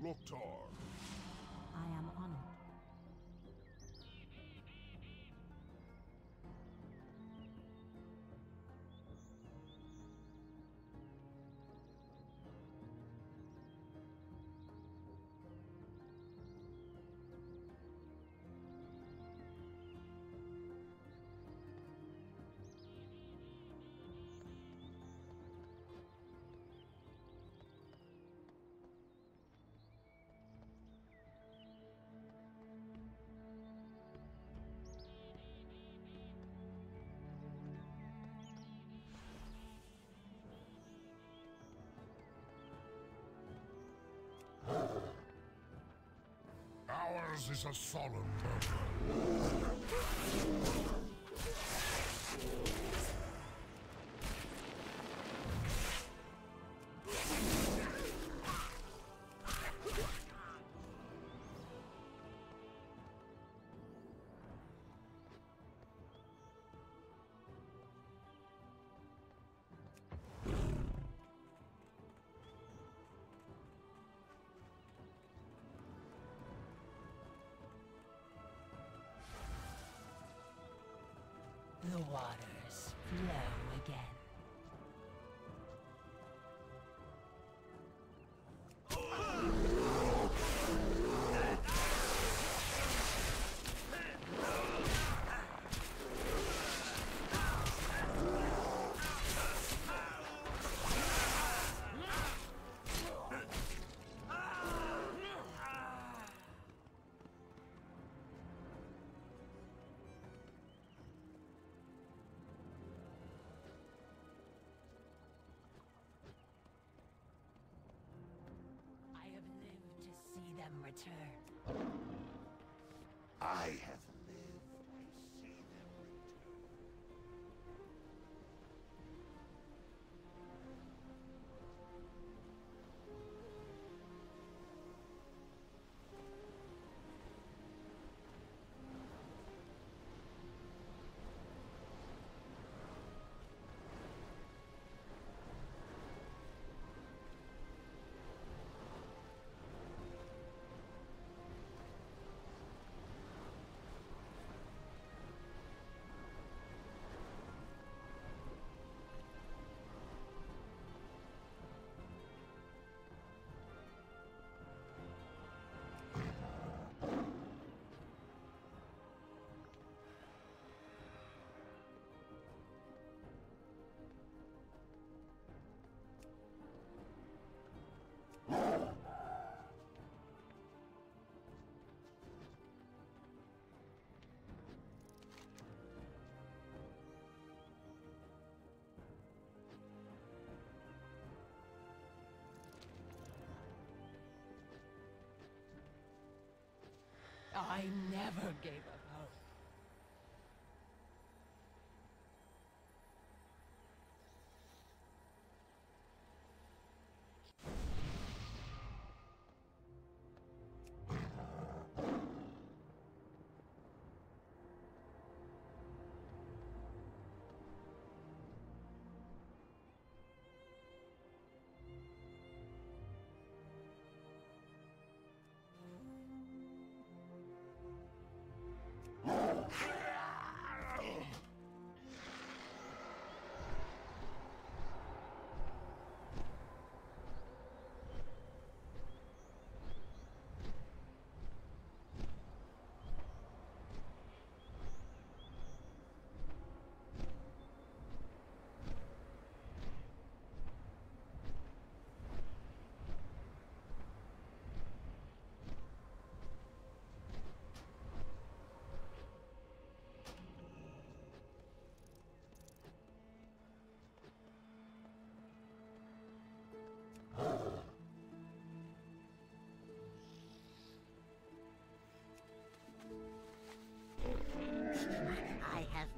Loktar. I am honored. Ours is a solemn murder. The waters flow again. Return. I have lived to see them I never gave up hope.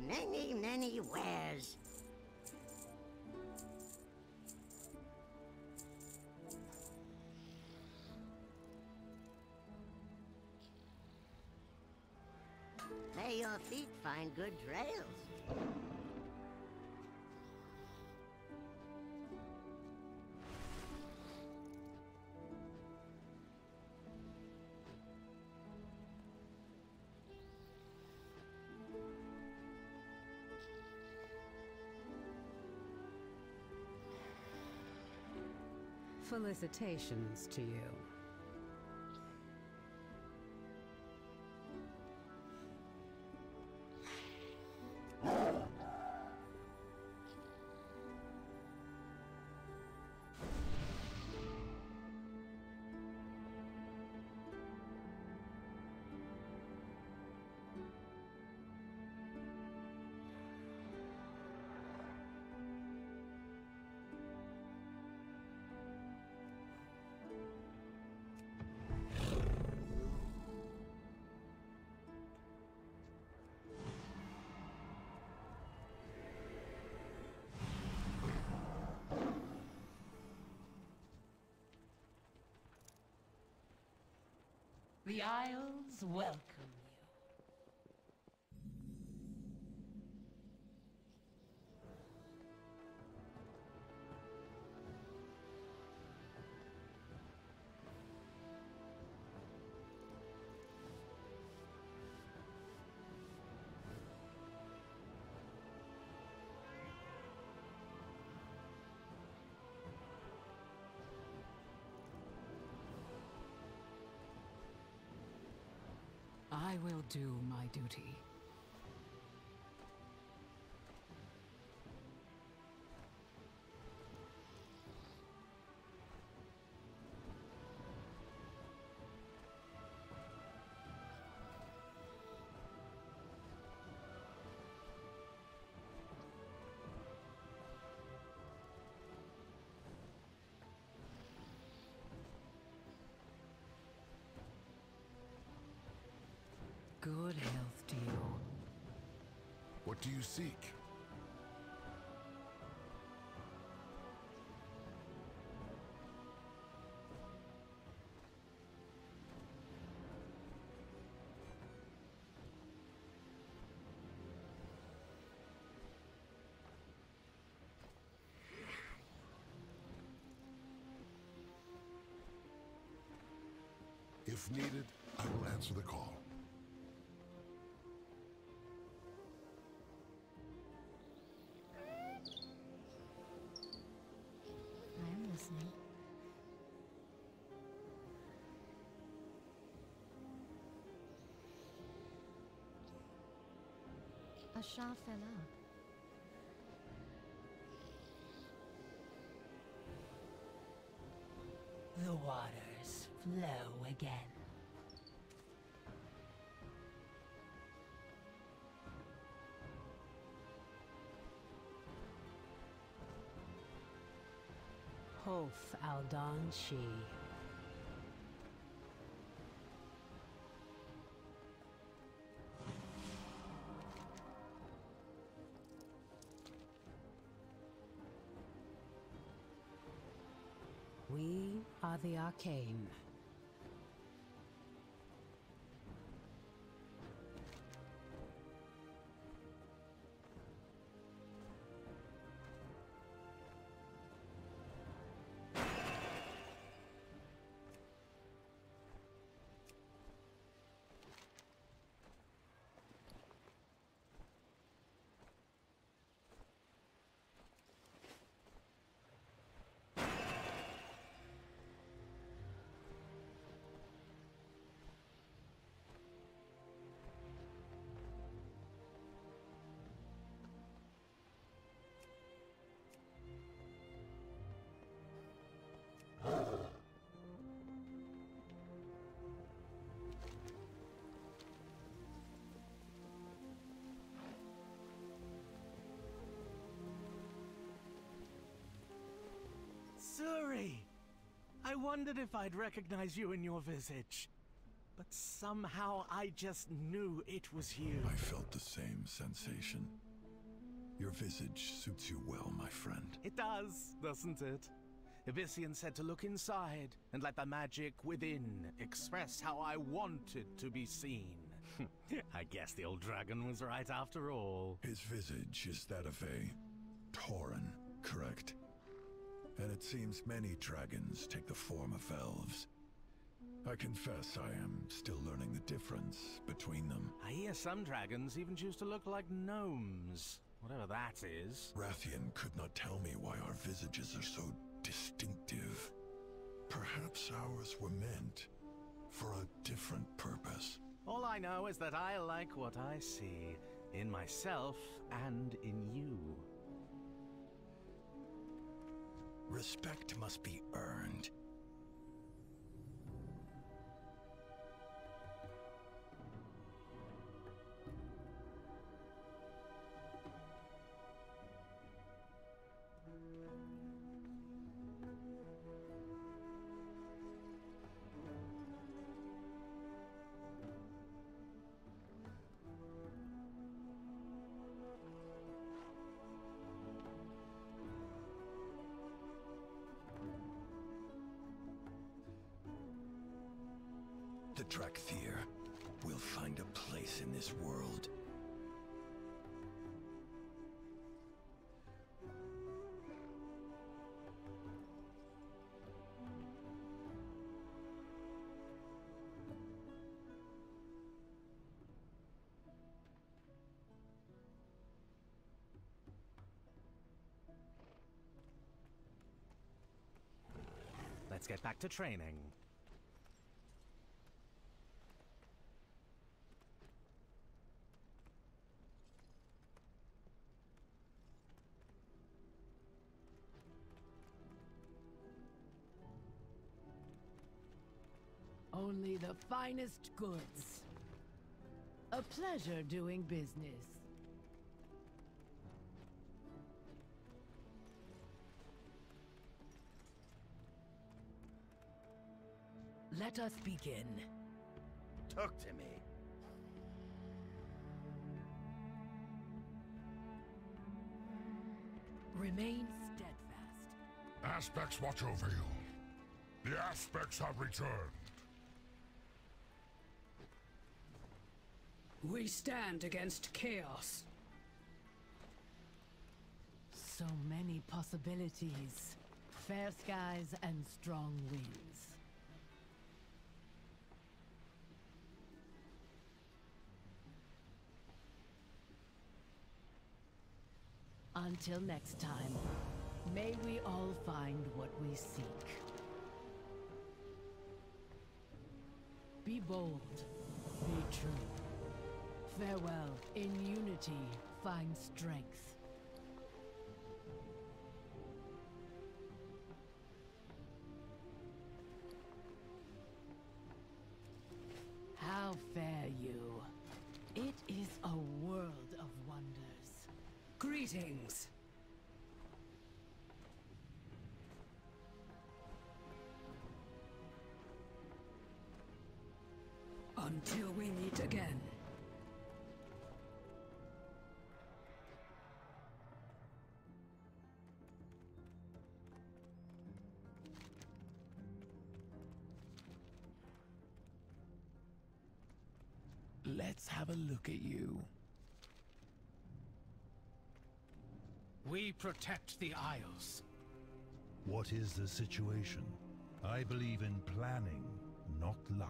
Many, many wares. May your feet find good trails. Felicitations to you. The Isles welcome you. I will do my duty. Good health to you. What do you seek? If needed, I will answer the call. A Shah fell out. The waters flow again. Hoth Aldanshi. We are the arcane. Suri! I wondered if I'd recognize you in your visage, but somehow I just knew it was you. I felt the same sensation. Your visage suits you well, my friend. It does, doesn't it? Abyssian said to look inside and let the magic within express how I wanted to be seen. I guess the old dragon was right after all. His visage is that of a Tauren, correct? And it seems many dragons take the form of elves. I confess I am still learning the difference between them. I hear some dragons even choose to look like gnomes, whatever that is. Wrathion could not tell me why our visages are so distinctive. Perhaps ours were meant for a different purpose. All I know is that I like what I see in myself and in you. Respect must be earned. The Dracthyr will find a place in this world. Let's get back to training. Only the finest goods. A pleasure doing business. Let us begin. Talk to me. Remain steadfast. Aspects watch over you. The aspects have returned. We stand against chaos. So many possibilities. Fair skies and strong winds. Until next time, may we all find what we seek. Be bold, be true. Farewell. In unity, find strength. How fare you? It is a world of wonders. Greetings! Until we meet again. Let's have a look at you. We protect the Isles. What is the situation? I believe in planning, not luck.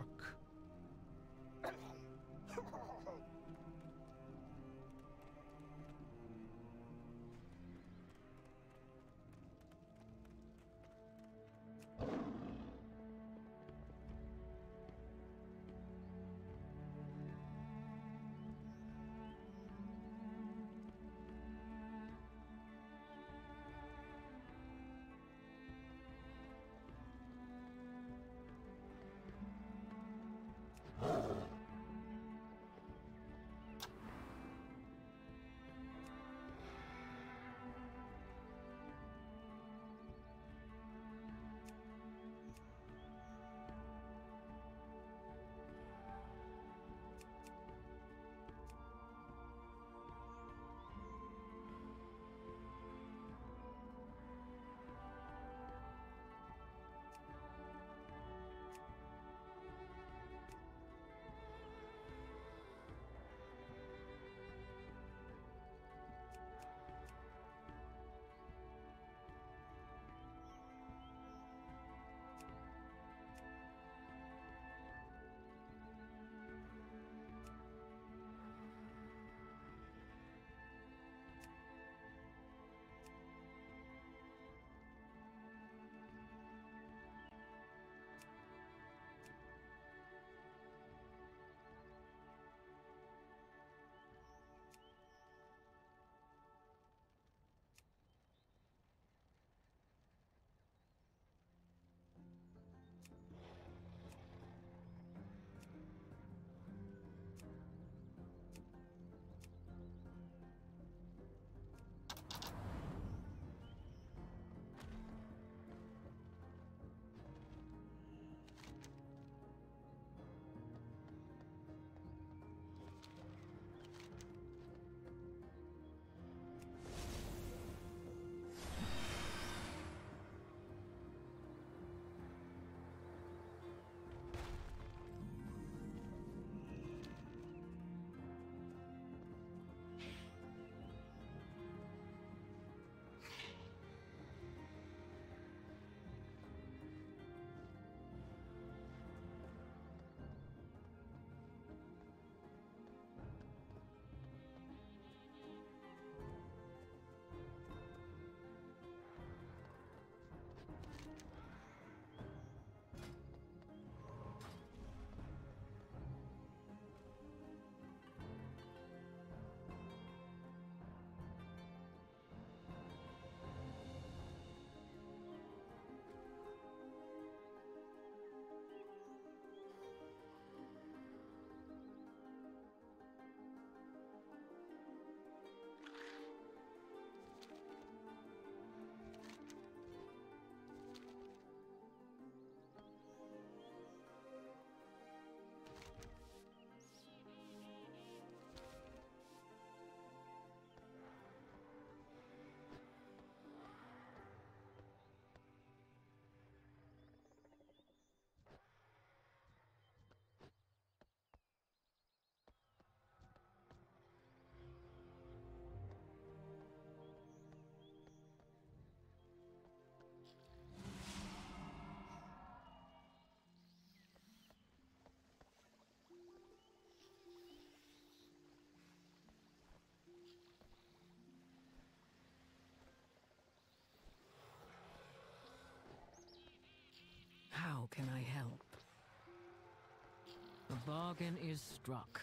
bargain is struck.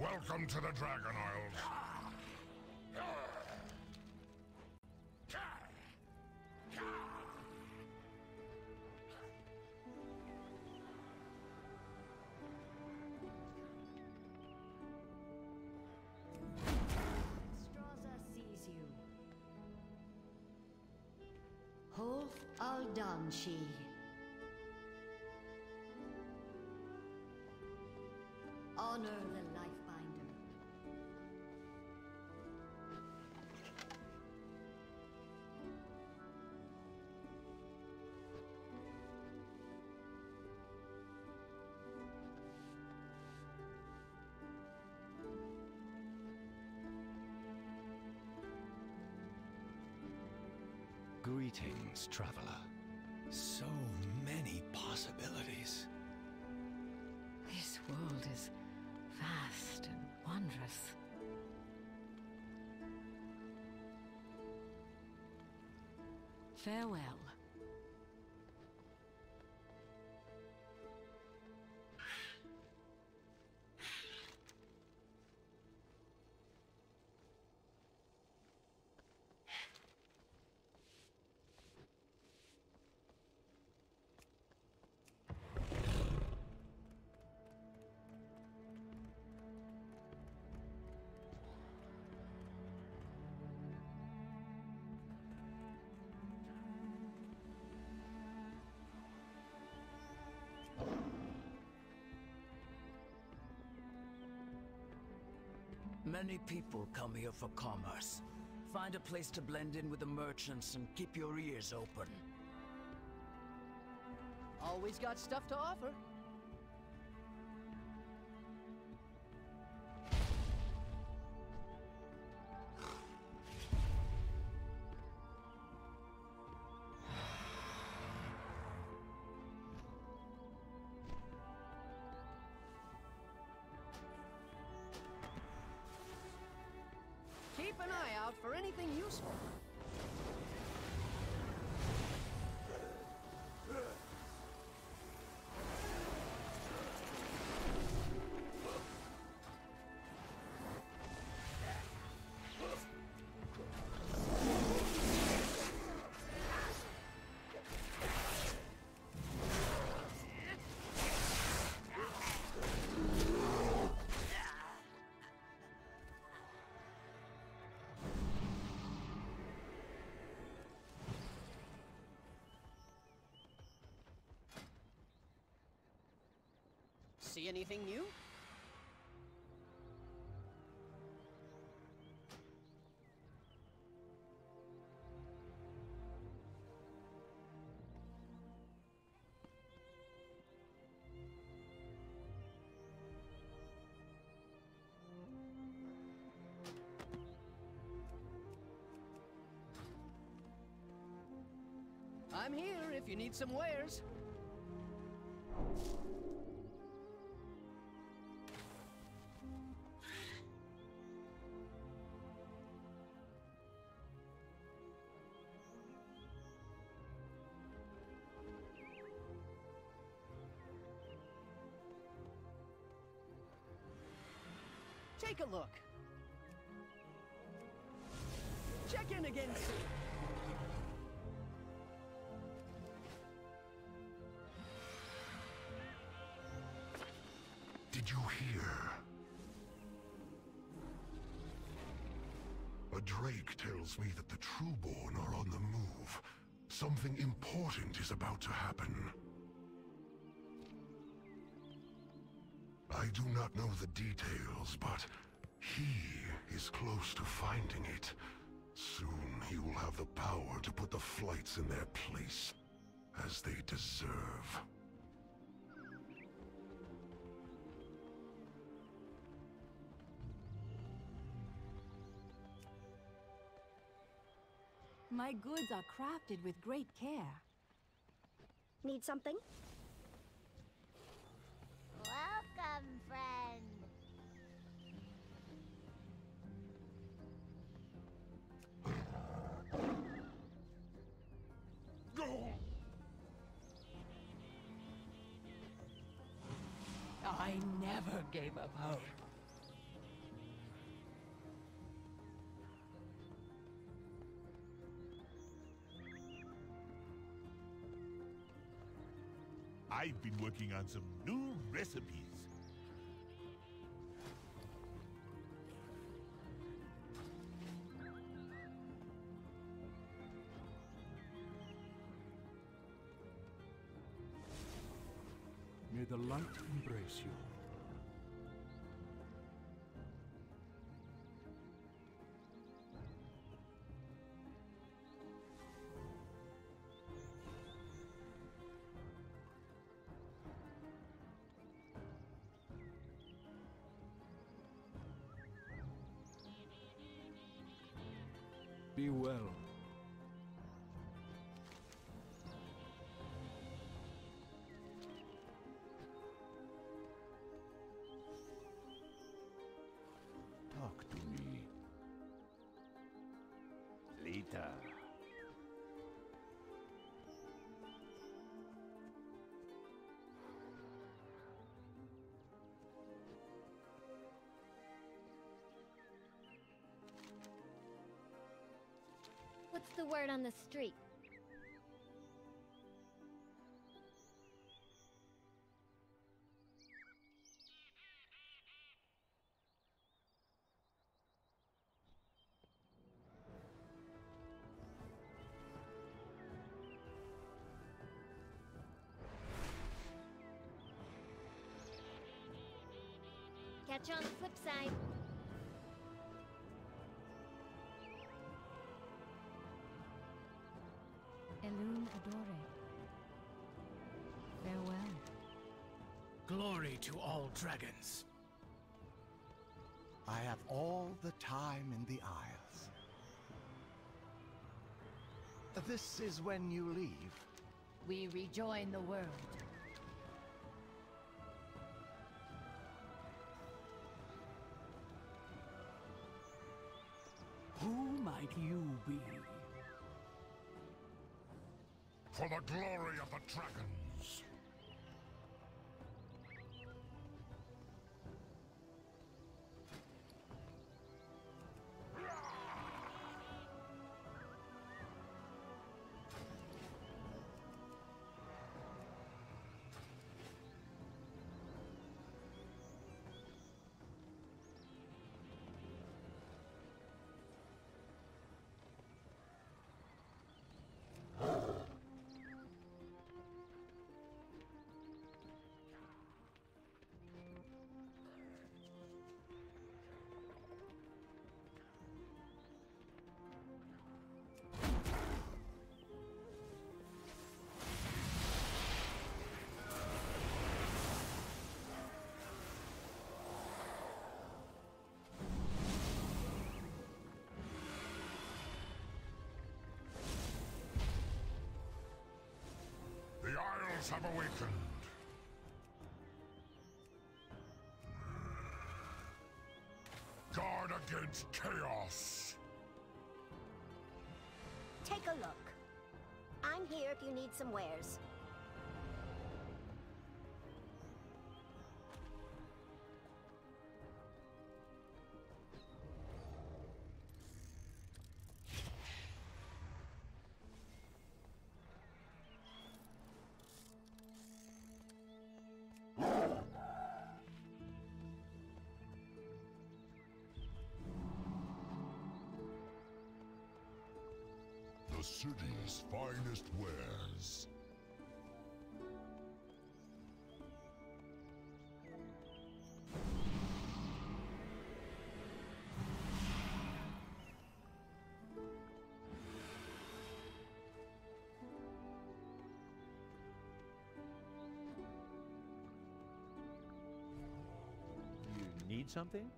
Welcome to the Dragon Isles. Strasza sees you. Hof Aldanshi. Honor the Lifebinder. Greetings, traveler. So many possibilities. This world is vast and wondrous. Farewell. Many people come here for commerce. Find a place to blend in with the merchants and keep your ears open. Always got stuff to offer. Keep an eye out for anything useful. see anything new? I'm here if you need some wares. Take a look. Check in again soon. Did you hear? A Drake tells me that the Trueborn are on the move. Something important is about to happen. I do not know the details, but he is close to finding it. Soon he will have the power to put the flights in their place, as they deserve. My goods are crafted with great care. Need something? Welcome, friend. Go. I never gave up hope. I've been working on some new recipes. May the light embrace you. Be well. Talk to me. Later. What's the word on the street? Catch you on the flip side. Elune Adore. Farewell. Glory to all dragons. I have all the time in the Isles. This is when you leave. We rejoin the world. Who might you be? For the glory of the dragons! allies have awakened. Guard against chaos. Take a look. I'm here if you need some wares. The city's finest wares. You need something?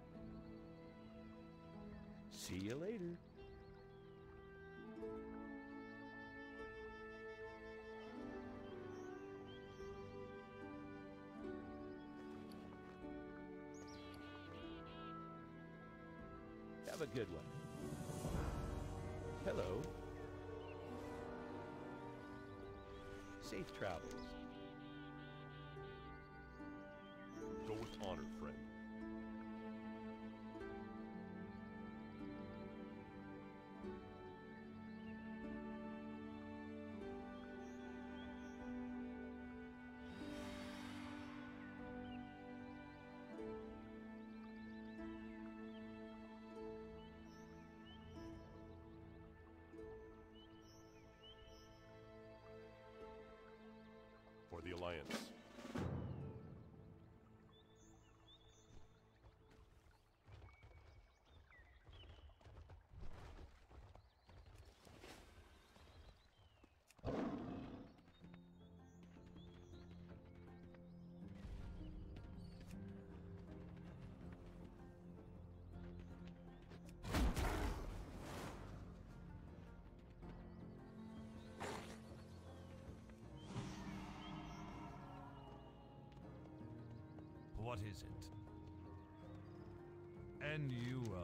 See you later. A good one. Hello. Safe travels. Go with honor, friend. For the Alliance. What is it? And you are...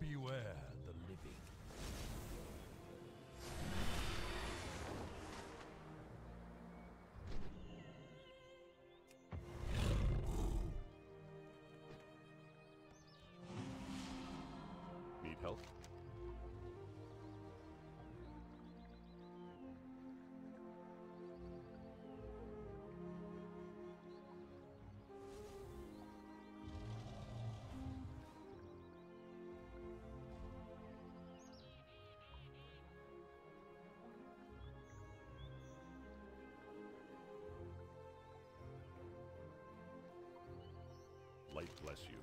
Beware the living. Need help? Light bless you.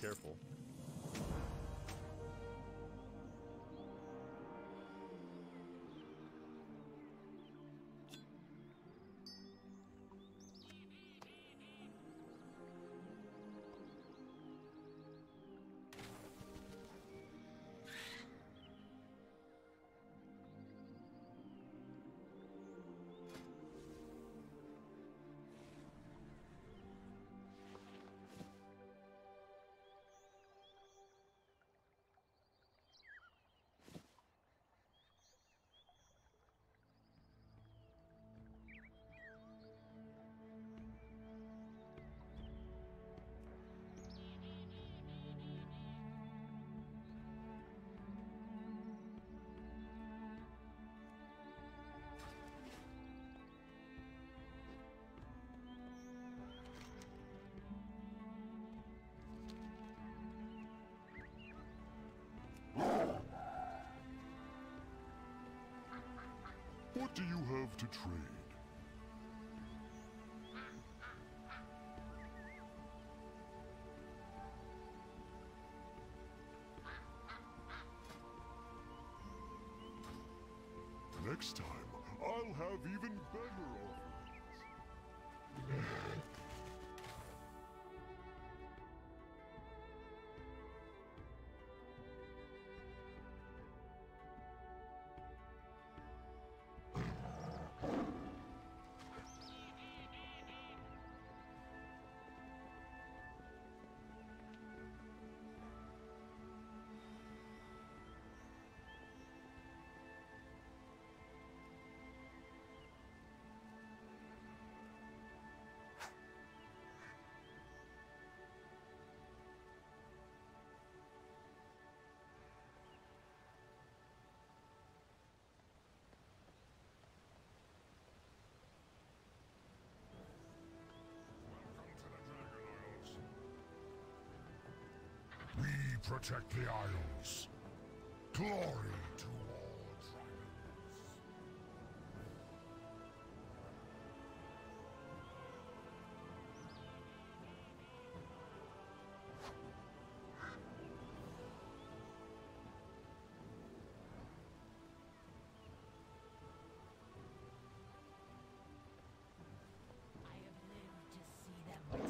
careful. What do you have to trade? Next time, I'll have even better offerings. Protect the Isles. Glory to all dragons. I have lived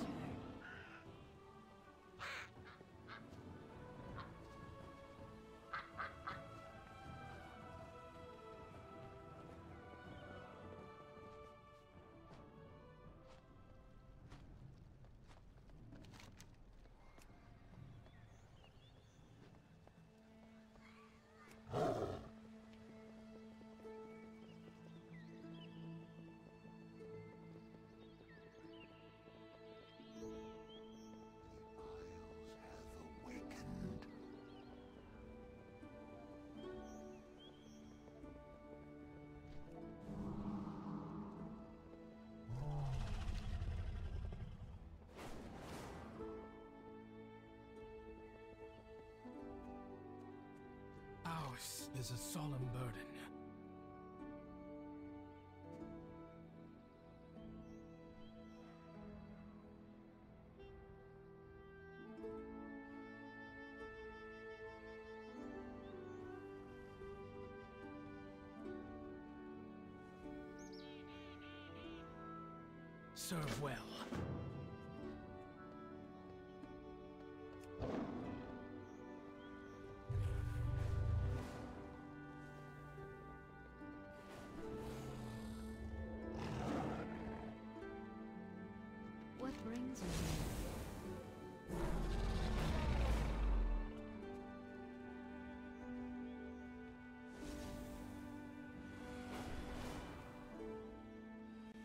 to see them return. Is a solemn burden. Serve well.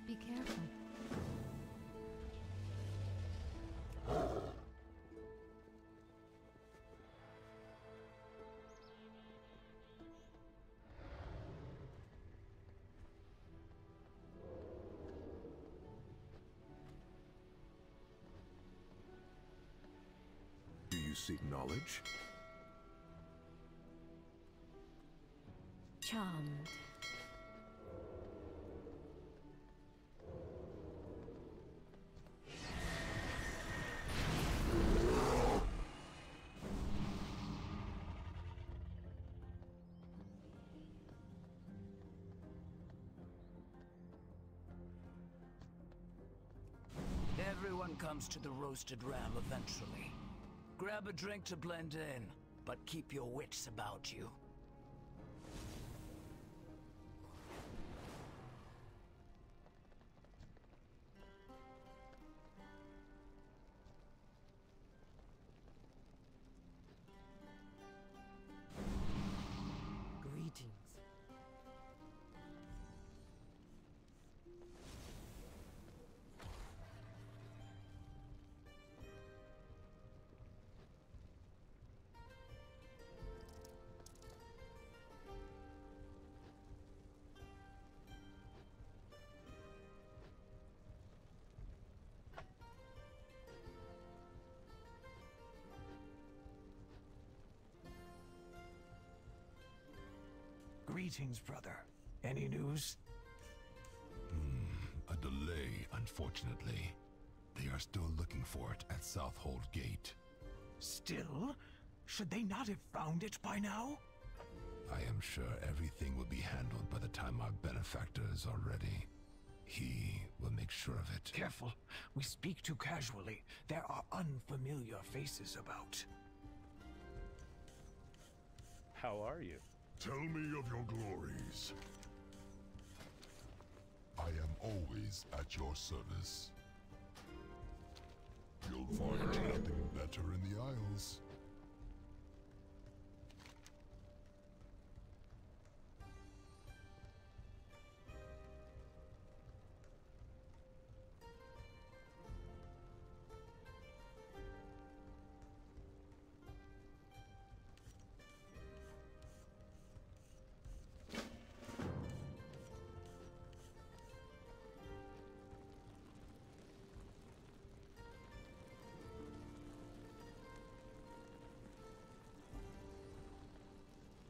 Be careful. Do you seek knowledge? Charmed. Everyone comes to the roasted ram eventually. Grab a drink to blend in, but keep your wits about you. Greetings, brother. Any news? Mm, a delay, unfortunately. They are still looking for it at Southhold Gate. Still? Should they not have found it by now? I am sure everything will be handled by the time our benefactor is ready. He will make sure of it. Careful. We speak too casually. There are unfamiliar faces about. How are you? Tell me of your glories. I am always at your service. You'll find nothing better in the Isles.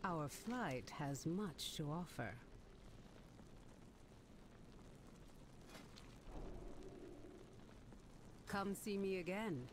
Our flight has much to offer. Come see me again.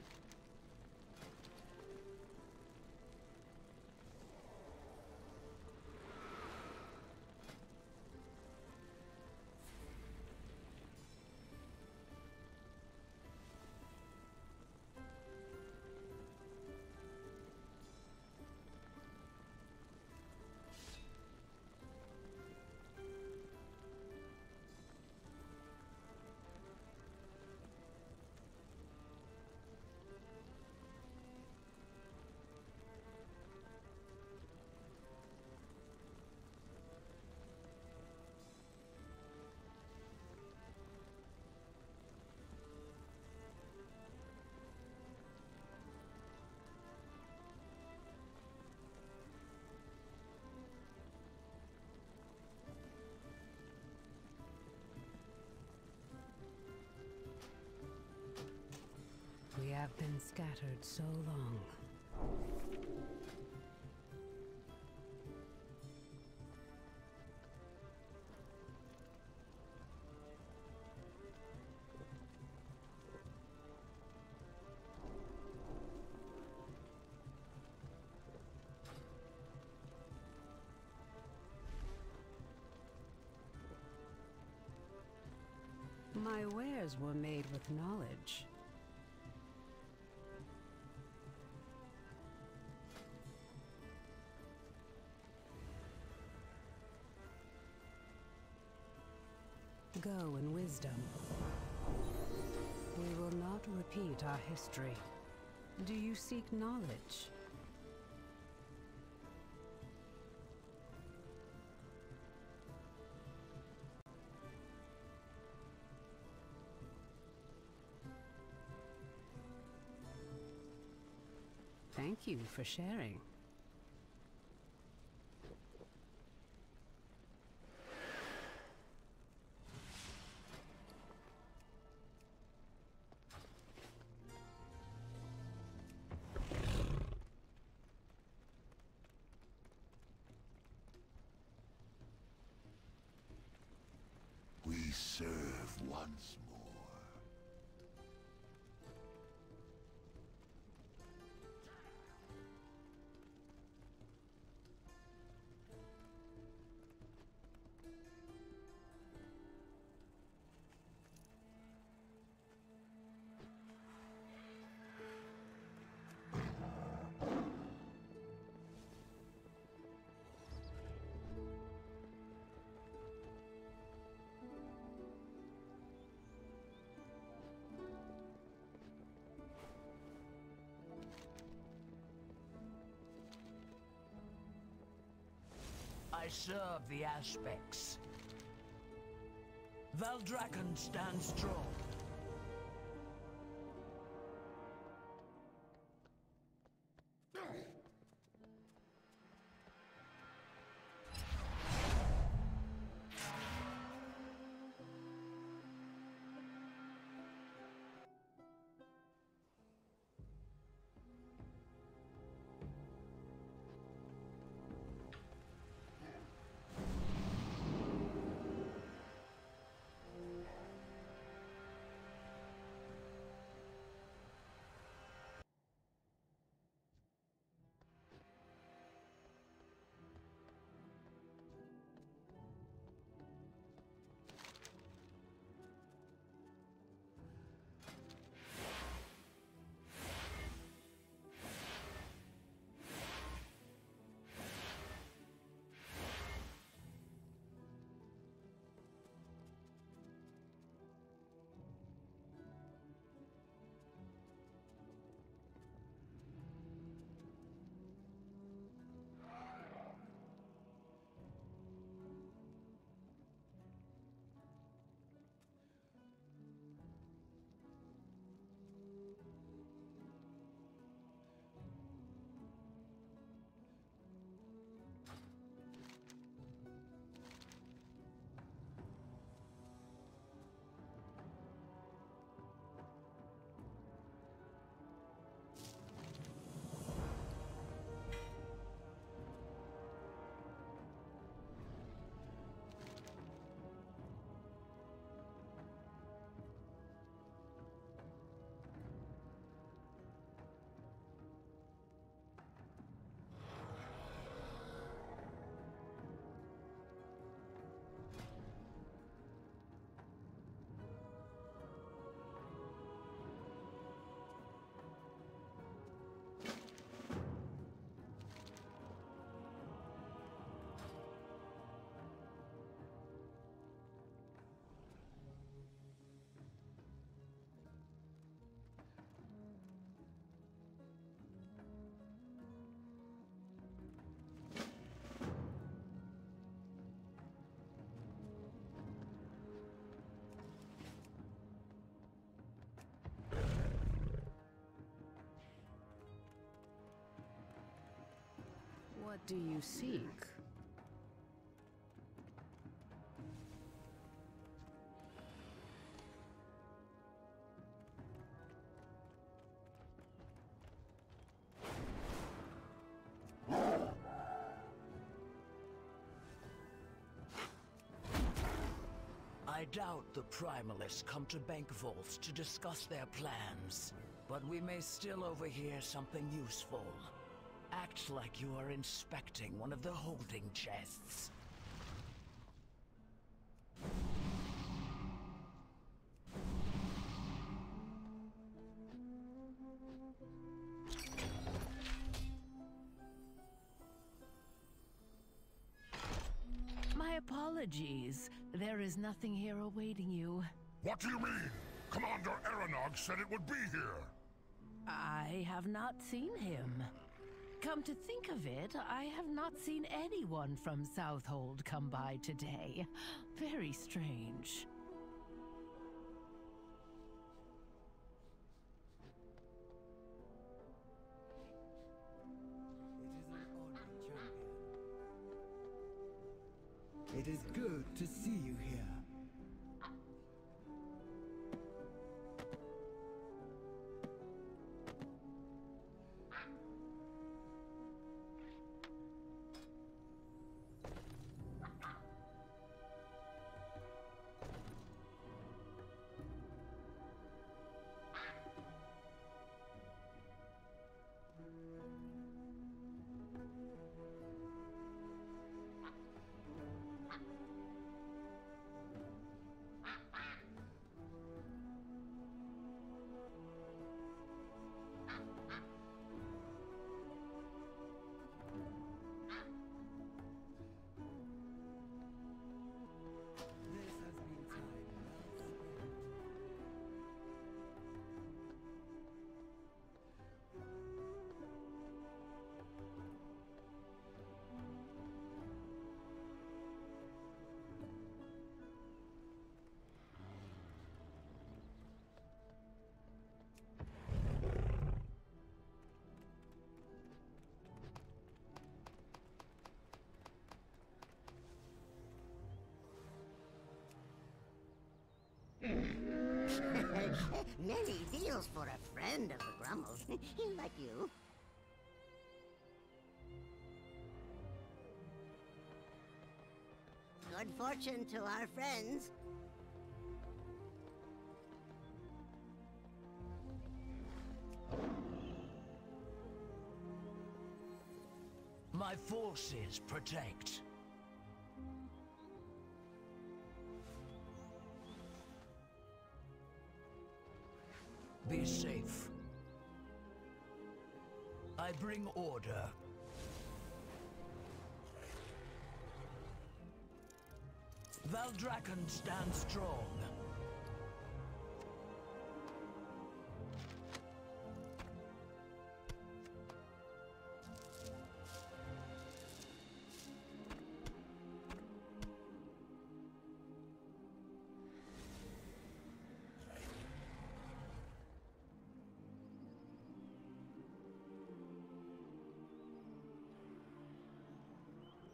We have been scattered so long. My wares were made with knowledge. Go in wisdom. We will not repeat our history. Do you seek knowledge? Thank you for sharing. Once more. I serve the aspects. Valdrakken stands strong. What do you seek? I doubt the Primalists come to bank vaults to discuss their plans, but we may still overhear something useful. Act like you are inspecting one of the holding chests. My apologies. There is nothing here awaiting you. What do you mean? Commander Arinog said it would be here. I have not seen him. Come to think of it, I have not seen anyone from Southhold come by today. Very strange. It is an honorary champion. It is good to see you here. feels for a friend of the Grummels, like you. Good fortune to our friends. My forces protect. Be safe. I bring order. Valdrakken stands strong.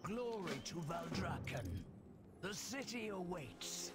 Glory to Valdrakken. The city awaits.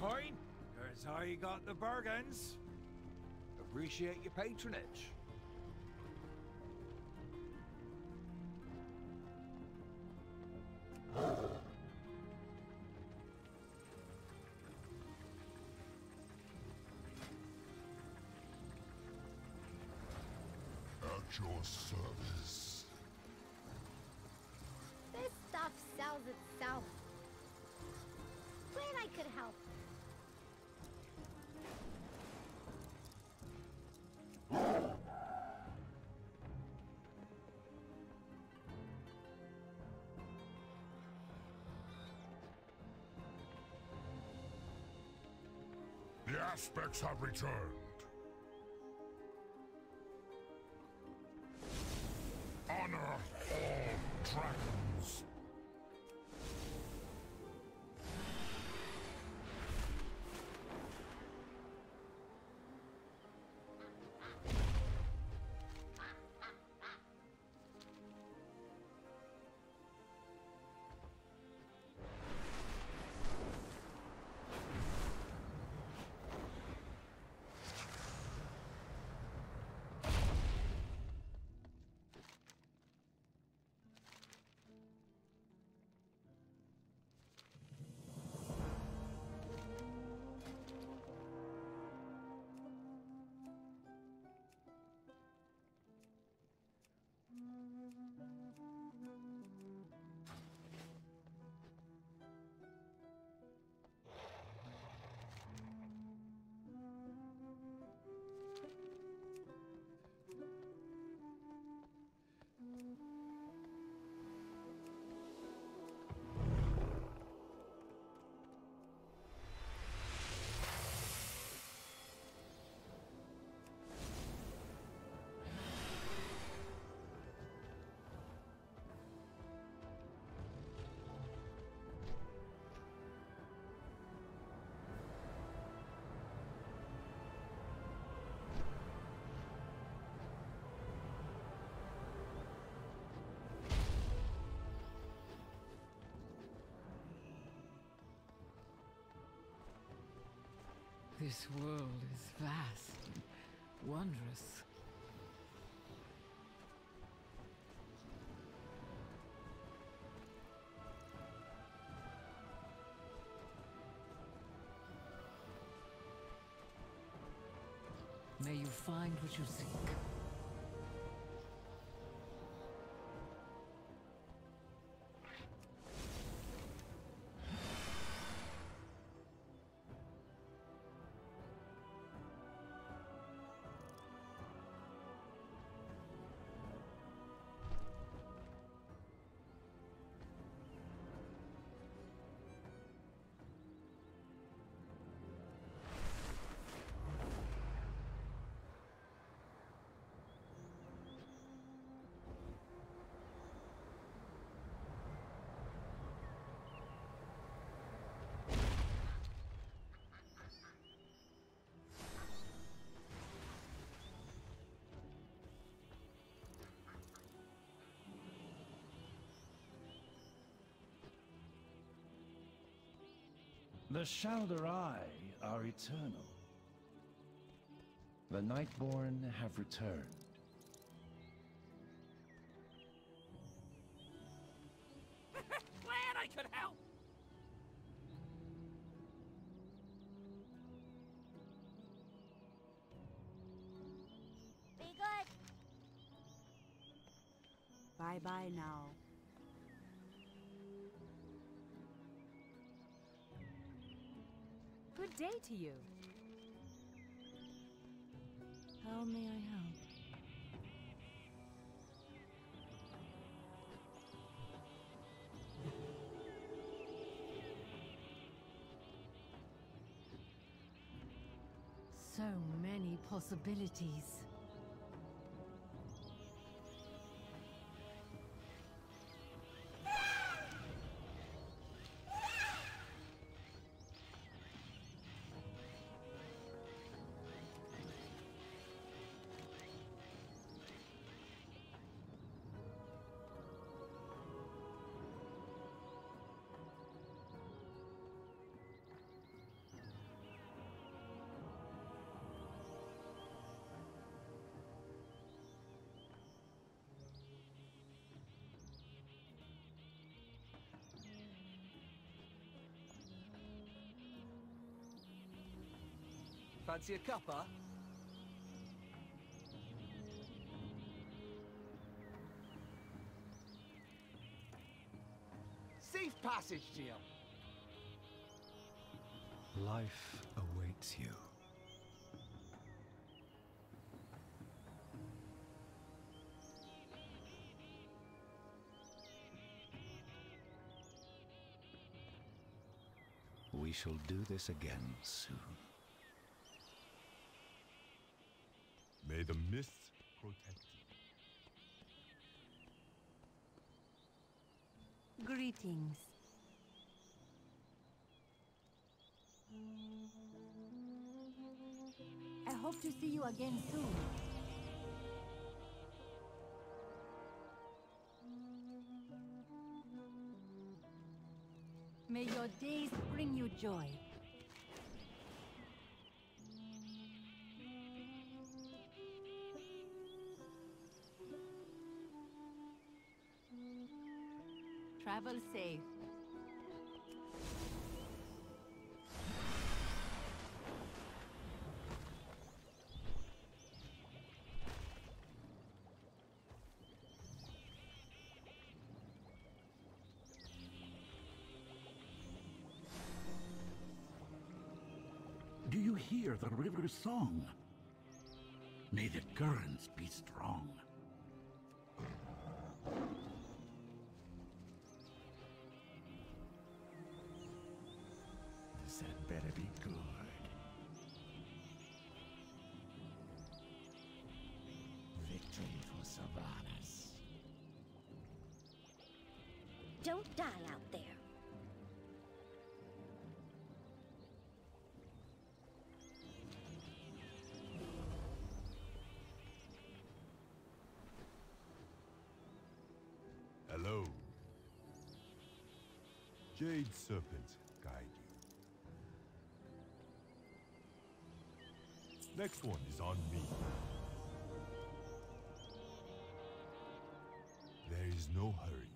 Coin, here's how you got the bargains. Appreciate your patronage. At your service. This stuff sells itself. Glad I could help. The aspects have returned. Honor all dragons. This world is vast and wondrous. May you find what you seek. The Shaldarai are eternal. The Nightborn have returned. Glad I could help! Be good. Bye-bye now. Good day to you. How may I help? So many possibilities. Fancy a cuppa? Safe passage to you. Life awaits you. We shall do this again soon. May the mists protect you. Greetings. I hope to see you again soon. May your days bring you joy. Travel safe. Do you hear the river's song? May the currents be strong. That better be good. Victory for Sylvanas. Don't die out there. Hello. Jade Serpent, guide you. Next one is on me. There is no hurry.